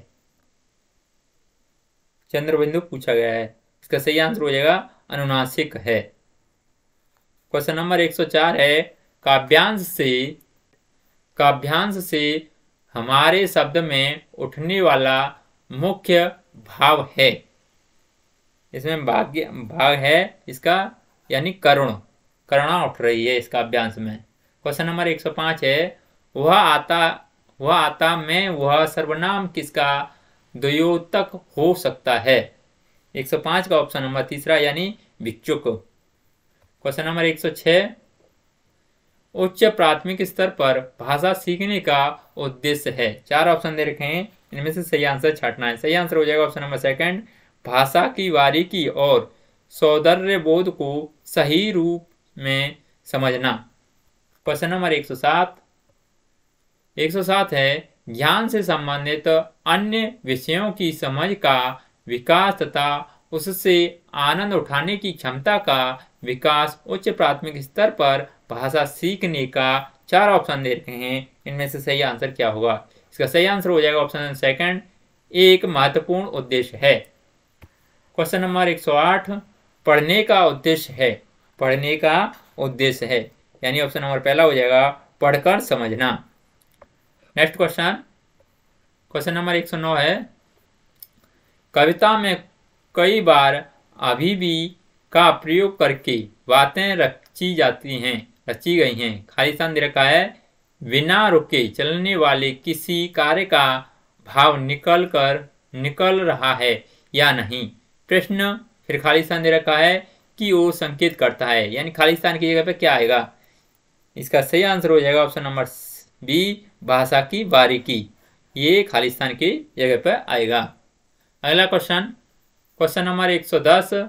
चंद्रबिंदु पूछा गया है, इसका सही आंसर हो जाएगा अनुनासिक है। क्वेश्चन नंबर 104 है, काव्यांश से, काव्यांश से हमारे शब्द में उठने वाला मुख्य भाव है, इसमें भाग है इसका यानी करुण, करुणा उठ रही है इस काव्यांश में। क्वेश्चन नंबर 105 है, वह आता में वह सर्वनाम किसका द्योतक हो सकता है? 105 का ऑप्शन नंबर तीसरा यानी भिक्षुक। क्वेश्चन नंबर 106, उच्च प्राथमिक स्तर पर भाषा सीखने का उद्देश्य है, चार ऑप्शन दे रखे हैं, इनमें से सही आंसर छांटना है। सही आंसर हो जाएगा ऑप्शन नंबर सेकंड, भाषा की बारीकी और सौंदर्य बोध को सही रूप में समझना। क्वेश्चन नंबर 107, 107 है, ज्ञान से संबंधित अन्य विषयों की समझ का विकास तथा उससे आनंद उठाने की क्षमता का विकास उच्च प्राथमिक स्तर पर भाषा सीखने का, चार ऑप्शन दे रहे हैं, इनमें से सही आंसर क्या होगा? इसका सही आंसर हो जाएगा ऑप्शन सेकंड, एक महत्वपूर्ण उद्देश्य है। क्वेश्चन नंबर 108, पढ़ने का उद्देश्य है, पढ़ने का उद्देश्य है यानी ऑप्शन नंबर पहला हो जाएगा पढ़कर समझना। नेक्स्ट क्वेश्चन, क्वेश्चन नंबर 109 है, कविता में कई बार अभी भी का प्रयोग करके बातें रची जाती हैं, रची गई हैं, खाली स्थान दे रखा है, बिना रुके चलने वाले किसी कार्य का भाव निकल रहा है या नहीं? प्रश्न, फिर खाली स्थान दे रखा है कि वो संकेत करता है, यानी खाली स्थान की जगह पे क्या आएगा? इसका सही आंसर हो जाएगा ऑप्शन नंबर बी, भाषा की बारीकी। ये खालिस्तान की जगह पर आएगा। अगला क्वेश्चन, क्वेश्चन नंबर 110,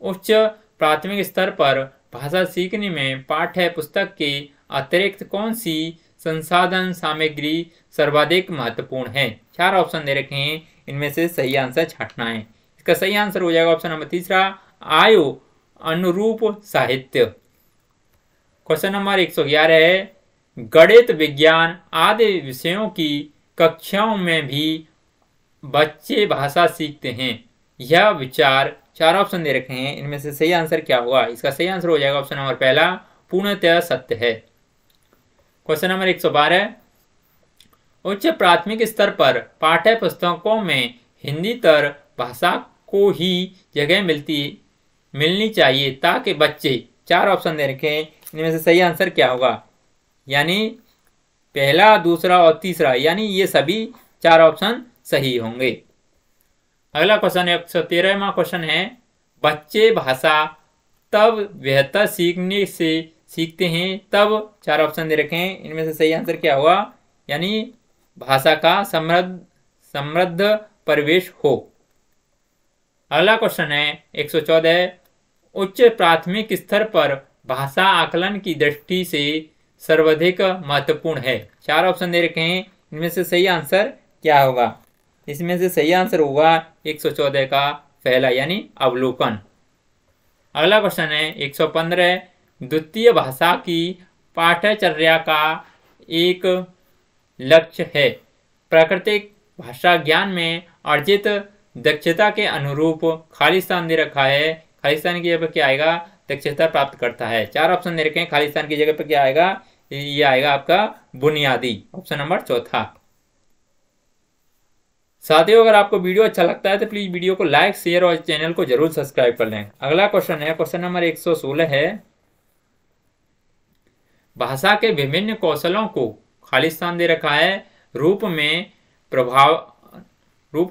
उच्च प्राथमिक स्तर पर भाषा सीखने में पाठ्य पुस्तक के अतिरिक्त कौन सी संसाधन सामग्री सर्वाधिक महत्वपूर्ण है? 4 ऑप्शन दे रखे हैं, इनमें से सही आंसर छांटना है। इसका सही आंसर हो जाएगा ऑप्शन नंबर तीसरा, आयो अनुरूप साहित्य। क्वेश्चन नंबर 111 है, गणित विज्ञान आदि विषयों की कक्षाओं में भी बच्चे भाषा सीखते हैं, यह विचार। 4 ऑप्शन दे रखे हैं, इनमें से सही आंसर क्या होगा? इसका सही आंसर हो जाएगा ऑप्शन नंबर पहला, पूर्णतः सत्य है। क्वेश्चन नंबर 112, उच्च प्राथमिक स्तर पर पाठ्य पुस्तकों में हिंदीतर भाषा को ही जगह मिलनी चाहिए ताकि बच्चे। 4 ऑप्शन दे रखे हैं, इनमें से सही आंसर क्या होगा? यानी पहला, दूसरा और तीसरा, यानी ये सभी 4 ऑप्शन सही होंगे। अगला क्वेश्चन 113वां क्वेश्चन है, बच्चे भाषा तब बेहतर सीखने से सीखते हैं तब। 4 ऑप्शन दे रखे हैं, इनमें से सही आंसर क्या होगा? यानी भाषा का समृद्ध परिवेश हो। अगला क्वेश्चन है 114, उच्च प्राथमिक स्तर पर भाषा आकलन की दृष्टि से सर्वाधिक महत्वपूर्ण है। 4 ऑप्शन दे रखे हैं, इनमें से सही आंसर क्या होगा? इसमें से सही आंसर होगा 114 का पहला, यानी अवलोकन। अगला क्वेश्चन है 115, द्वितीय भाषा की पाठ्यचर्या का एक लक्ष्य है प्राकृतिक भाषा ज्ञान में अर्जित दक्षता के अनुरूप। खालिस्तान दे रखा है, खालिस्तान की जगह पर क्या आएगा? दक्षता प्राप्त करता है। 4 ऑप्शन दे रखे हैं, खालिस्तान की जगह पर क्या आएगा? ये आएगा आपका बुनियादी, ऑप्शन नंबर 4। साथियों, अगर आपको वीडियो अच्छा लगता है तो प्लीज़ वीडियो को लाइक, शेयर और चैनल को जरूर सब्सक्राइब कर लें। अगला क्वेश्चन है, क्वेश्चन नंबर 116 है, भाषा के विभिन्न कौशलों को, खालिस्तान दे रखा है, रूप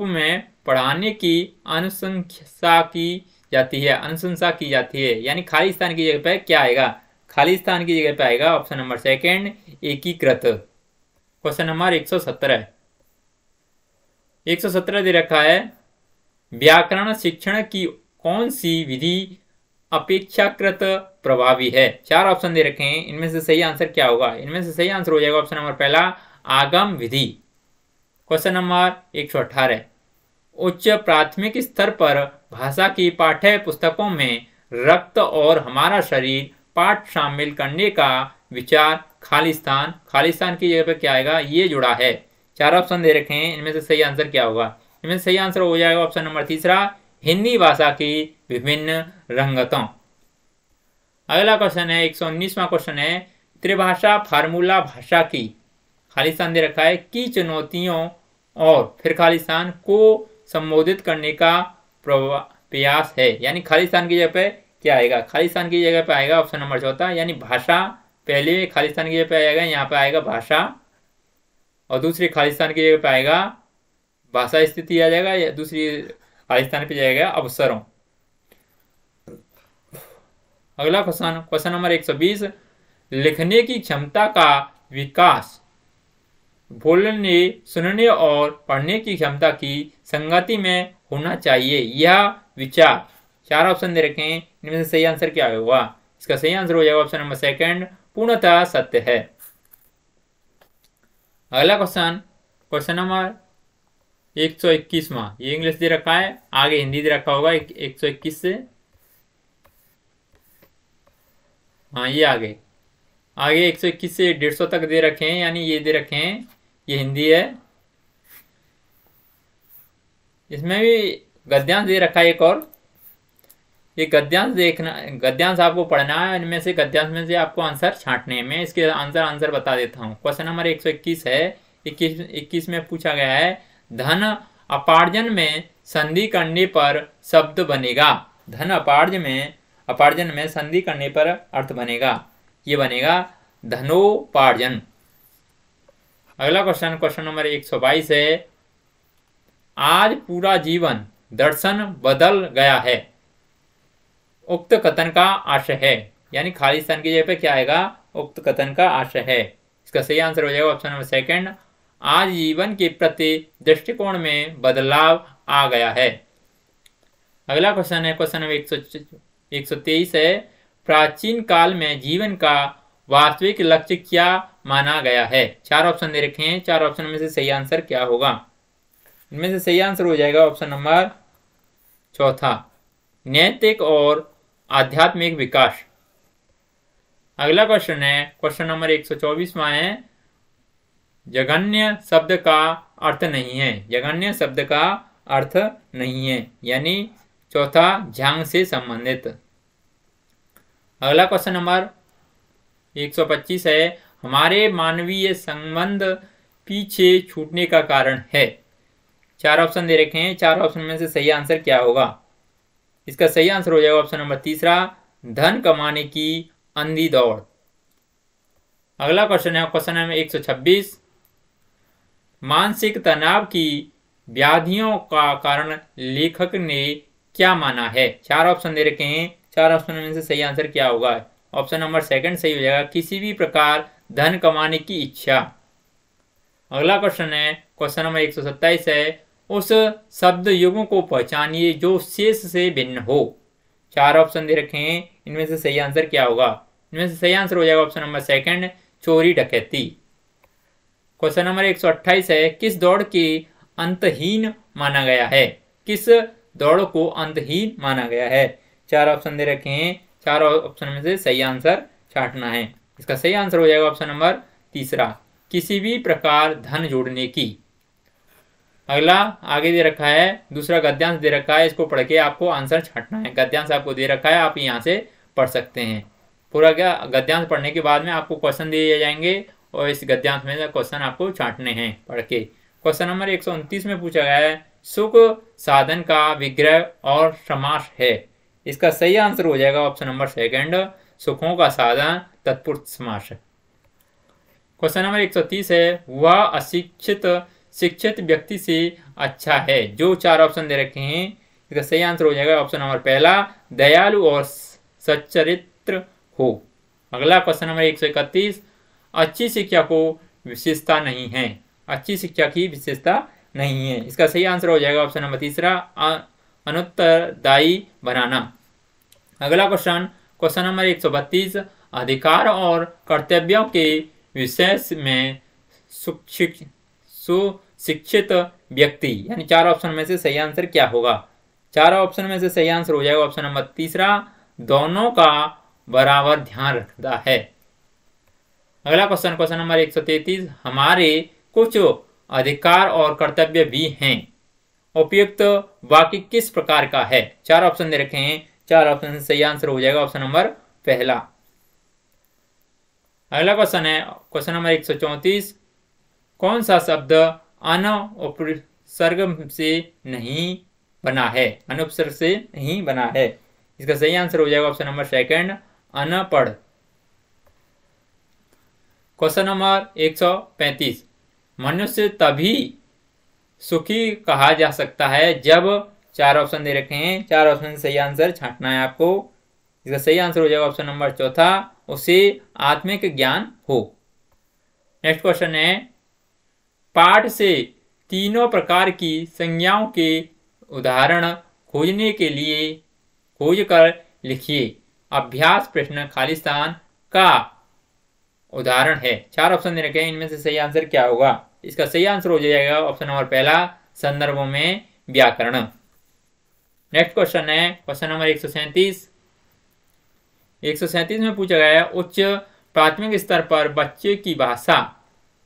में पढ़ाने की अनुशंसा की जाती है, यानी खालिस्तान की जगह पर क्या आएगा? खालिस्तान की जगह पर आएगा ऑप्शन नंबर 2, एकीकृत। क्वेश्चन नंबर 117 दे रखा है, व्याकरण शिक्षण की कौन सी विधि अपेक्षाकृत प्रभावी है? 4 ऑप्शन दे रखे हैं, इनमें से सही आंसर क्या होगा? इनमें से सही आंसर हो जाएगा ऑप्शन नंबर पहला, आगम विधि। क्वेश्चन नंबर 118, उच्च प्राथमिक स्तर पर भाषा की पाठ्य पुस्तकों में रक्त और हमारा शरीर पाठ शामिल करने का विचार। खालिस्तान की जगह पर क्या आएगा? ये जुड़ा है। 4 ऑप्शन दे रखे हैं, इनमें से सही आंसर क्या होगा? इनमें से सही आंसर हो जाएगा ऑप्शन नंबर 3, हिंदी भाषा की विभिन्न रंगतों। अगला क्वेश्चन है 119वां क्वेश्चन है, त्रिभाषा फार्मूला भाषा की, खालिस्तान दे रखा है, की चुनौतियों और फिर खालिस्तान को संबोधित करने का प्रयास है। यानी खालिस्तान की जगह पर क्या आएगा? खालिस्तान की जगह पर आएगा ऑप्शन नंबर 4, यानी भाषा। पहले खालिस्तान की जगह पर आएगा, यहाँ पर आएगा भाषा, और दूसरी खालिस्तान की जगह पर आएगा भाषा स्थिति आ जाएगा, या दूसरी खालिस्तान पर जाएगा अवसरों। अगला क्वेश्चन, क्वेश्चन नंबर 120, लिखने की क्षमता का विकास बोलने, सुनने और पढ़ने की क्षमता की संगति में होना चाहिए, यह विचार। 4 ऑप्शन दे रखे हैं, इनमें से सही आंसर क्या होगा? इसका सही आंसर हो जाएगा ऑप्शन नंबर 2, पूर्णतः सत्य है। अगला क्वेश्चन, क्वेश्चन नंबर 121वां, ये इंग्लिश दे रखा है, आगे हिंदी दे रखा होगा 121 से, हाँ ये आगे 121 से 150 तक दे रखे हैं, यानी ये दे रखे हैं, ये हिंदी है। इसमें भी गद्यांश दे रखा है एक, और ये गद्यांश देखना, गद्यांश आपको पढ़ना है, इनमें से गद्यांश में से आपको आंसर छांटने में इसके आंसर बता देता हूँ। क्वेश्चन नंबर 121 है, 21 में पूछा गया है, धन अपार्जन में संधि करने पर शब्द बनेगा। धन अपार्जन में संधि करने पर अर्थ बनेगा, ये बनेगा धनोपार्जन। अगला क्वेश्चन, क्वेश्चन नंबर 122 है, आज पूरा जीवन दर्शन बदल गया है, उक्त कथन का आशय है। यानी खालिस्तान की जगह पे क्या आएगा? उक्त कथन का आशय है। इसका सही आंसर हो जाएगा ऑप्शन नंबर 2, आज जीवन के प्रति दृष्टिकोण में बदलाव आ गया है। अगला क्वेश्चन है, क्वेश्चन नंबर 123 है, प्राचीन काल में जीवन का वास्तविक लक्ष्य क्या माना गया है। चार ऑप्शन दे रखे हैं, चार ऑप्शन में से सही आंसर क्या होगा। इनमें से सही आंसर हो जाएगा ऑप्शन नंबर चौथा, नैतिक और आध्यात्मिक विकास। अगला क्वेश्चन है, क्वेश्चन नंबर 124 में, जघन्य शब्द का अर्थ नहीं है। जघन्य शब्द का अर्थ नहीं है, यानी चौथा झांग से संबंधित। अगला क्वेश्चन नंबर 125 है, हमारे मानवीय संबंध पीछे छूटने का कारण है। चार ऑप्शन दे रखे हैं, चार ऑप्शन में से सही आंसर क्या होगा। इसका सही आंसर हो जाएगा ऑप्शन नंबर तीसरा, धन कमाने की अंधी दौड़। अगला क्वेश्चन है, क्वेश्चन नंबर 126, मानसिक तनाव की व्याधियों का कारण लेखक ने क्या माना है। चार ऑप्शन दे रखे हैं, चार ऑप्शन में से सही आंसर क्या होगा। ऑप्शन नंबर सेकंड सही हो जाएगा, किसी भी प्रकार धन कमाने की इच्छा। अगला क्वेश्चन है, क्वेश्चन नंबर 127 है, उस शब्द युगों को पहचानिए जो शेष से भिन्न हो। चार ऑप्शन दे रखे हैं, इनमें से सही आंसर क्या होगा। इनमें से सही आंसर हो जाएगा ऑप्शन नंबर सेकंड, चोरी डकैती। क्वेश्चन नंबर 128 है, किस दौड़ के अंतहीन माना गया है। किस दौड़ को अंतहीन माना गया है। चार ऑप्शन दे रखे हैं, चार ऑप्शन में से सही आंसर छांटना है। इसका सही आंसर हो जाएगा ऑप्शन नंबर तीसरा, किसी भी प्रकार धन जोड़ने की। अगला आगे दे रखा है, दूसरा गद्यांश दे रखा है, इसको पढ़ के आपको आंसर छांटना है। गद्यांश आपको दे रखा है, आप यहाँ से पढ़ सकते हैं पूरा। क्या गद्यांश पढ़ने के बाद में आपको क्वेश्चन दिए जाएंगे और इस गद्यांश में क्वेश्चन आपको छांटने हैं पढ़ के। क्वेश्चन नंबर 129 में पूछा गया है, सुख साधन का विग्रह और समास है। इसका सही आंसर हो जाएगा ऑप्शन नंबर सेकंड, सुखों का साधन तत्पुरुष समास। क्वेश्चन नंबर 130 है, वह अशिक्षित शिक्षित व्यक्ति से अच्छा है। जो चार ऑप्शन दे रखे हैं, इसका सही आंसर हो जाएगा ऑप्शन नंबर पहला, दयालु और सच्चरित्र हो। अगला क्वेश्चन नंबर 131, अच्छी शिक्षा को विशेषता नहीं है। अच्छी शिक्षा की विशेषता नहीं है। इसका सही आंसर हो जाएगा ऑप्शन नंबर तीसरा, अनुत्तरदायी बनाना। अगला क्वेश्चन, क्वेश्चन नंबर 132, अधिकार और कर्तव्यों के विषय में सुशिक्षित व्यक्ति, यानी चार ऑप्शन में से सही आंसर क्या होगा। चार ऑप्शन में से सही आंसर हो जाएगा ऑप्शन नंबर तीसरा, दोनों का बराबर ध्यान रखता है। अगला क्वेश्चन, क्वेश्चन नंबर 133, हमारे कुछ अधिकार और कर्तव्य भी हैं। उपयुक्त वाक्य किस प्रकार का है। चार ऑप्शन दे रखे हैं, चार ऑप्शन से सही आंसर हो जाएगा ऑप्शन नंबर पहला। अगला क्वेश्चन है, क्वेश्चन नंबर 134, कौन सा शब्द अनुपसर्ग से नहीं बना है। अनुपसर्ग से नहीं बना है। इसका सही आंसर हो जाएगा ऑप्शन नंबर सेकंड, अनपढ़। क्वेश्चन नंबर 135, मनुष्य तभी सुखी कहा जा सकता है जब। चार ऑप्शन दे रखे हैं, चार ऑप्शन से सही आंसर छांटना है आपको। इसका सही आंसर हो जाएगा ऑप्शन नंबर चौथा, उसे आत्मिक ज्ञान हो। नेक्स्ट क्वेश्चन है, पाठ से तीनों प्रकार की संज्ञाओं के उदाहरण खोजने के लिए खोज कर लिखिए। अभ्यास प्रश्न खालिस्तान का उदाहरण है। चार ऑप्शन दे रखे हैं, इनमें से सही आंसर क्या होगा। इसका सही आंसर हो जाएगा ऑप्शन नंबर पहला, संदर्भों में व्याकरण। नेक्स्ट क्वेश्चन है, क्वेश्चन नंबर 137, 137 में पूछा गया है, उच्च प्राथमिक स्तर पर बच्चे की भाषा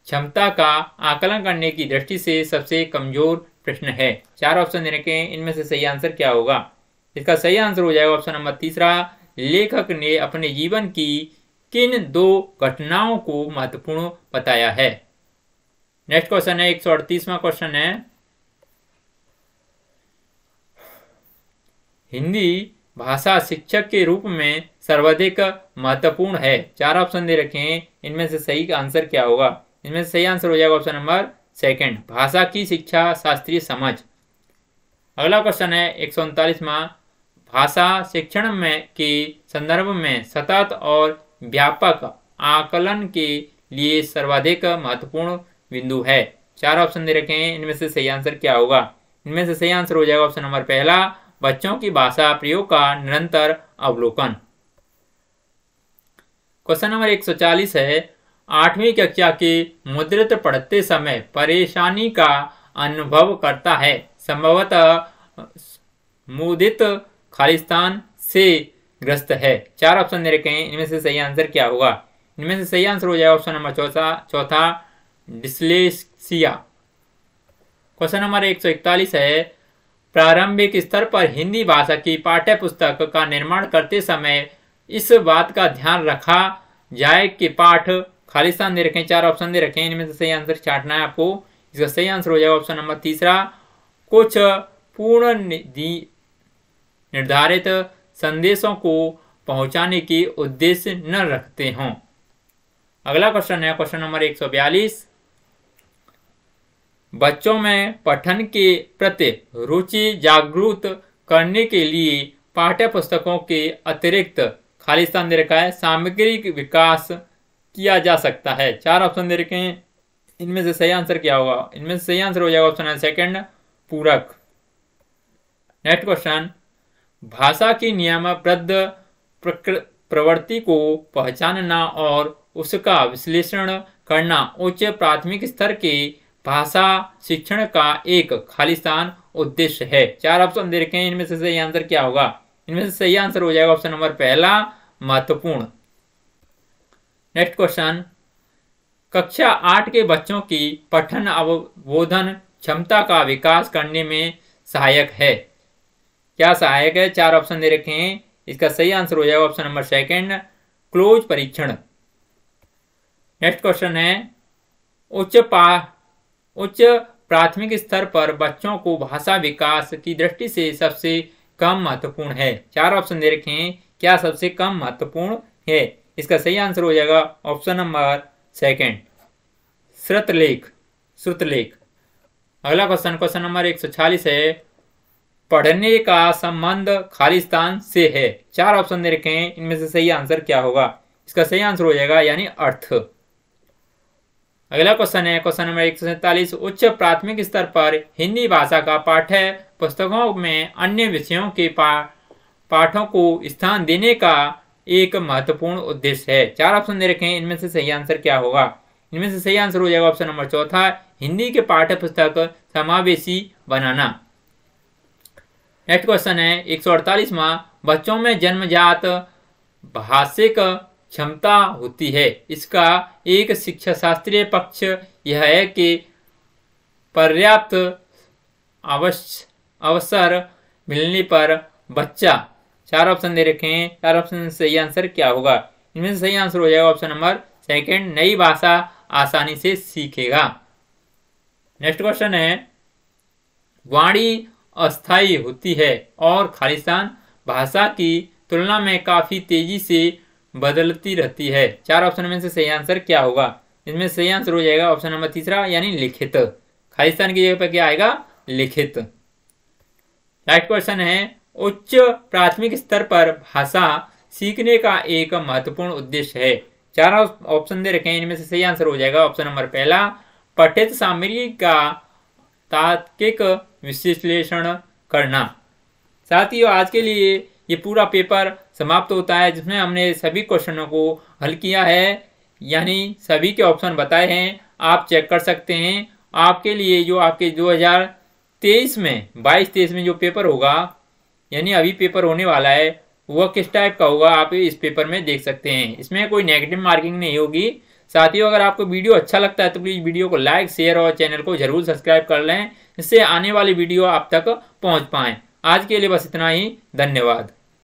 क्षमता का आकलन करने की दृष्टि से सबसे कमजोर प्रश्न है। चार ऑप्शन दे रखे हैं, इनमें से सही आंसर क्या होगा। इसका सही आंसर हो जाएगा ऑप्शन नंबर तीसरा, लेखक ने अपने जीवन की किन दो घटनाओं को महत्वपूर्ण बताया है। नेक्स्ट क्वेश्चन है, 138वां क्वेश्चन है, हिंदी भाषा शिक्षक के रूप में सर्वाधिक महत्वपूर्ण है। चार ऑप्शन दे रखे हैं, इनमें से सही आंसर क्या होगा। इनमें से सही आंसर हो जाएगा ऑप्शन नंबर सेकंड, भाषा की शिक्षा शास्त्रीय समझ। अगला क्वेश्चन है, 139वां, भाषा शिक्षण में के संदर्भ में सतत और व्यापक आकलन के लिए सर्वाधिक महत्वपूर्ण बिंदु है। चार ऑप्शन दे रखे हैं, इनमें से सही आंसर क्या होगा? इनमें से सही आंसर हो जाएगा ऑप्शन नंबर पहला, बच्चों की भाषा प्रयोग का निरंतर अवलोकन। क्वेश्चन नंबर 140 है, 8वीं कक्षा के मुद्रित पढ़ते समय परेशानी का अनुभव करता है, संभवतः मुदित खालिस्तान से ग्रस्त है। चार ऑप्शन दे रखे हैं, इनमें से सही आंसर क्या होगा? इनमें से सही आंसर हो जाएगा ऑप्शन नंबर चौथा डिस्लेक्सिया। क्वेश्चन नंबर 141 है, प्रारंभिक स्तर पर हिंदी भाषा की पाठ्य पुस्तक का निर्माण करते समय इस बात का ध्यान रखा जाए कि पाठ खालिस्तान दे रखें। चार ऑप्शन दे रखें, इनमें से सही आंसर छांटना है आपको। इसका सही आंसर हो जाएगा ऑप्शन नंबर तीसरा, कुछ पूर्ण निर्धारित संदेशों को पहुंचाने के उद्देश्य न रखते हों। अगला क्वेश्चन है क्वेश्चन नंबर 142, बच्चों में पठन के प्रति रुचि जागरूक करने के लिए पाठ्य पुस्तकों के अतिरिक्त खालिस्तान दे रखा है सामग्री विकास किया जा सकता है। चार ऑप्शन दे रखे हैं, इनमें से सही आंसर क्या होगा? इनमें से सही आंसर हो जाएगा ऑप्शन सेकंड पूरक। नेक्स्ट क्वेश्चन, भाषा की नियमबद्ध प्रवृत्ति को पहचानना और उसका विश्लेषण करना उच्च प्राथमिक स्तर के भाषा शिक्षण का एक खालिस्तान उद्देश्य है। चार ऑप्शन दे रखे हैं, इनमें से सही आंसर क्या होगा? इनमें से सही आंसर हो जाएगा ऑप्शन नंबर पहला महत्वपूर्ण। नेक्स्ट क्वेश्चन, कक्षा 8 के बच्चों की पठन अवबोधन क्षमता का विकास करने में सहायक है, क्या सहायक है? चार ऑप्शन दे रखे हैं, इसका सही आंसर हो जाएगा ऑप्शन नंबर सेकंड क्लोज परीक्षण। नेक्स्ट क्वेश्चन है, उच्च प्राथमिक स्तर पर बच्चों को भाषा विकास की दृष्टि से सबसे कम महत्वपूर्ण है। चार ऑप्शन दे रखे हैं, क्या सबसे कम महत्वपूर्ण है? इसका सही आंसर हो जाएगा ऑप्शन नंबर सेकंड श्रुतलेख। अगला क्वेश्चन क्वेश्चन नंबर 146 है, पढ़ने का संबंध खालिस्तान से है। चार ऑप्शन दे रखे हैं, इनमें से सही आंसर क्या होगा? इसका सही आंसर हो जाएगा यानी अर्थ। अगला क्वेश्चन है क्वेश्चन नंबर 147, उच्च प्राथमिक स्तर पर हिंदी भाषा का पाठ्य पुस्तकों में अन्य विषयों के पाठों को स्थान देने का एक महत्वपूर्ण उद्देश्य है। चार ऑप्शन दे रखे हैं, इनमें से सही आंसर क्या होगा? इनमें से सही आंसर हो जाएगा ऑप्शन नंबर चौथा हिंदी के पाठ्य पुस्तक समावेशी बनाना। नेक्स्ट क्वेश्चन है 148वां, बच्चों में जन्मजात भाषिक क्षमता होती है, इसका एक शिक्षा शास्त्रीय पक्ष यह है कि पर्याप्त अवसर मिलने पर बच्चा। चार ऑप्शन दे रखे हैं, चार ऑप्शन सही आंसर क्या होगा? इनमें से सही आंसर हो जाएगा ऑप्शन नंबर सेकंड नई भाषा आसानी से सीखेगा। नेक्स्ट क्वेश्चन है, वाणी अस्थायी होती है और खालिस्तान भाषा की तुलना में काफी तेजी से बदलती रहती है। चार ऑप्शन में से सही आंसर क्या होगा? इनमें सही आंसर हो जाएगा ऑप्शन नंबर तीसरा यानी लिखित। खालिस्तान की जगह पर क्या आएगा? लिखित। लास्ट क्वेश्चन है, उच्च प्राथमिक स्तर पर भाषा सीखने का एक महत्वपूर्ण उद्देश्य है। चार ऑप्शन दे रखे हैं, इनमें से सही आंसर हो जाएगा ऑप्शन नंबर पहला पठित सामग्री का तार्किक विश्लेषण करना। साथ ही आज के लिए ये पूरा पेपर समाप्त होता है, जिसमें हमने सभी क्वेश्चनों को हल किया है, यानी सभी के ऑप्शन बताए हैं। आप चेक कर सकते हैं आपके लिए जो आपके 2023 में 22-23 में जो पेपर होगा, यानी अभी पेपर होने वाला है, वह किस टाइप का होगा आप इस पेपर में देख सकते हैं। इसमें कोई नेगेटिव मार्किंग नहीं होगी। साथियों, अगर आपको वीडियो अच्छा लगता है तो प्लीज़ वीडियो को लाइक, शेयर और चैनल को जरूर सब्सक्राइब कर लें, इससे आने वाली वीडियो आप तक पहुँच पाएँ। आज के लिए बस इतना ही, धन्यवाद।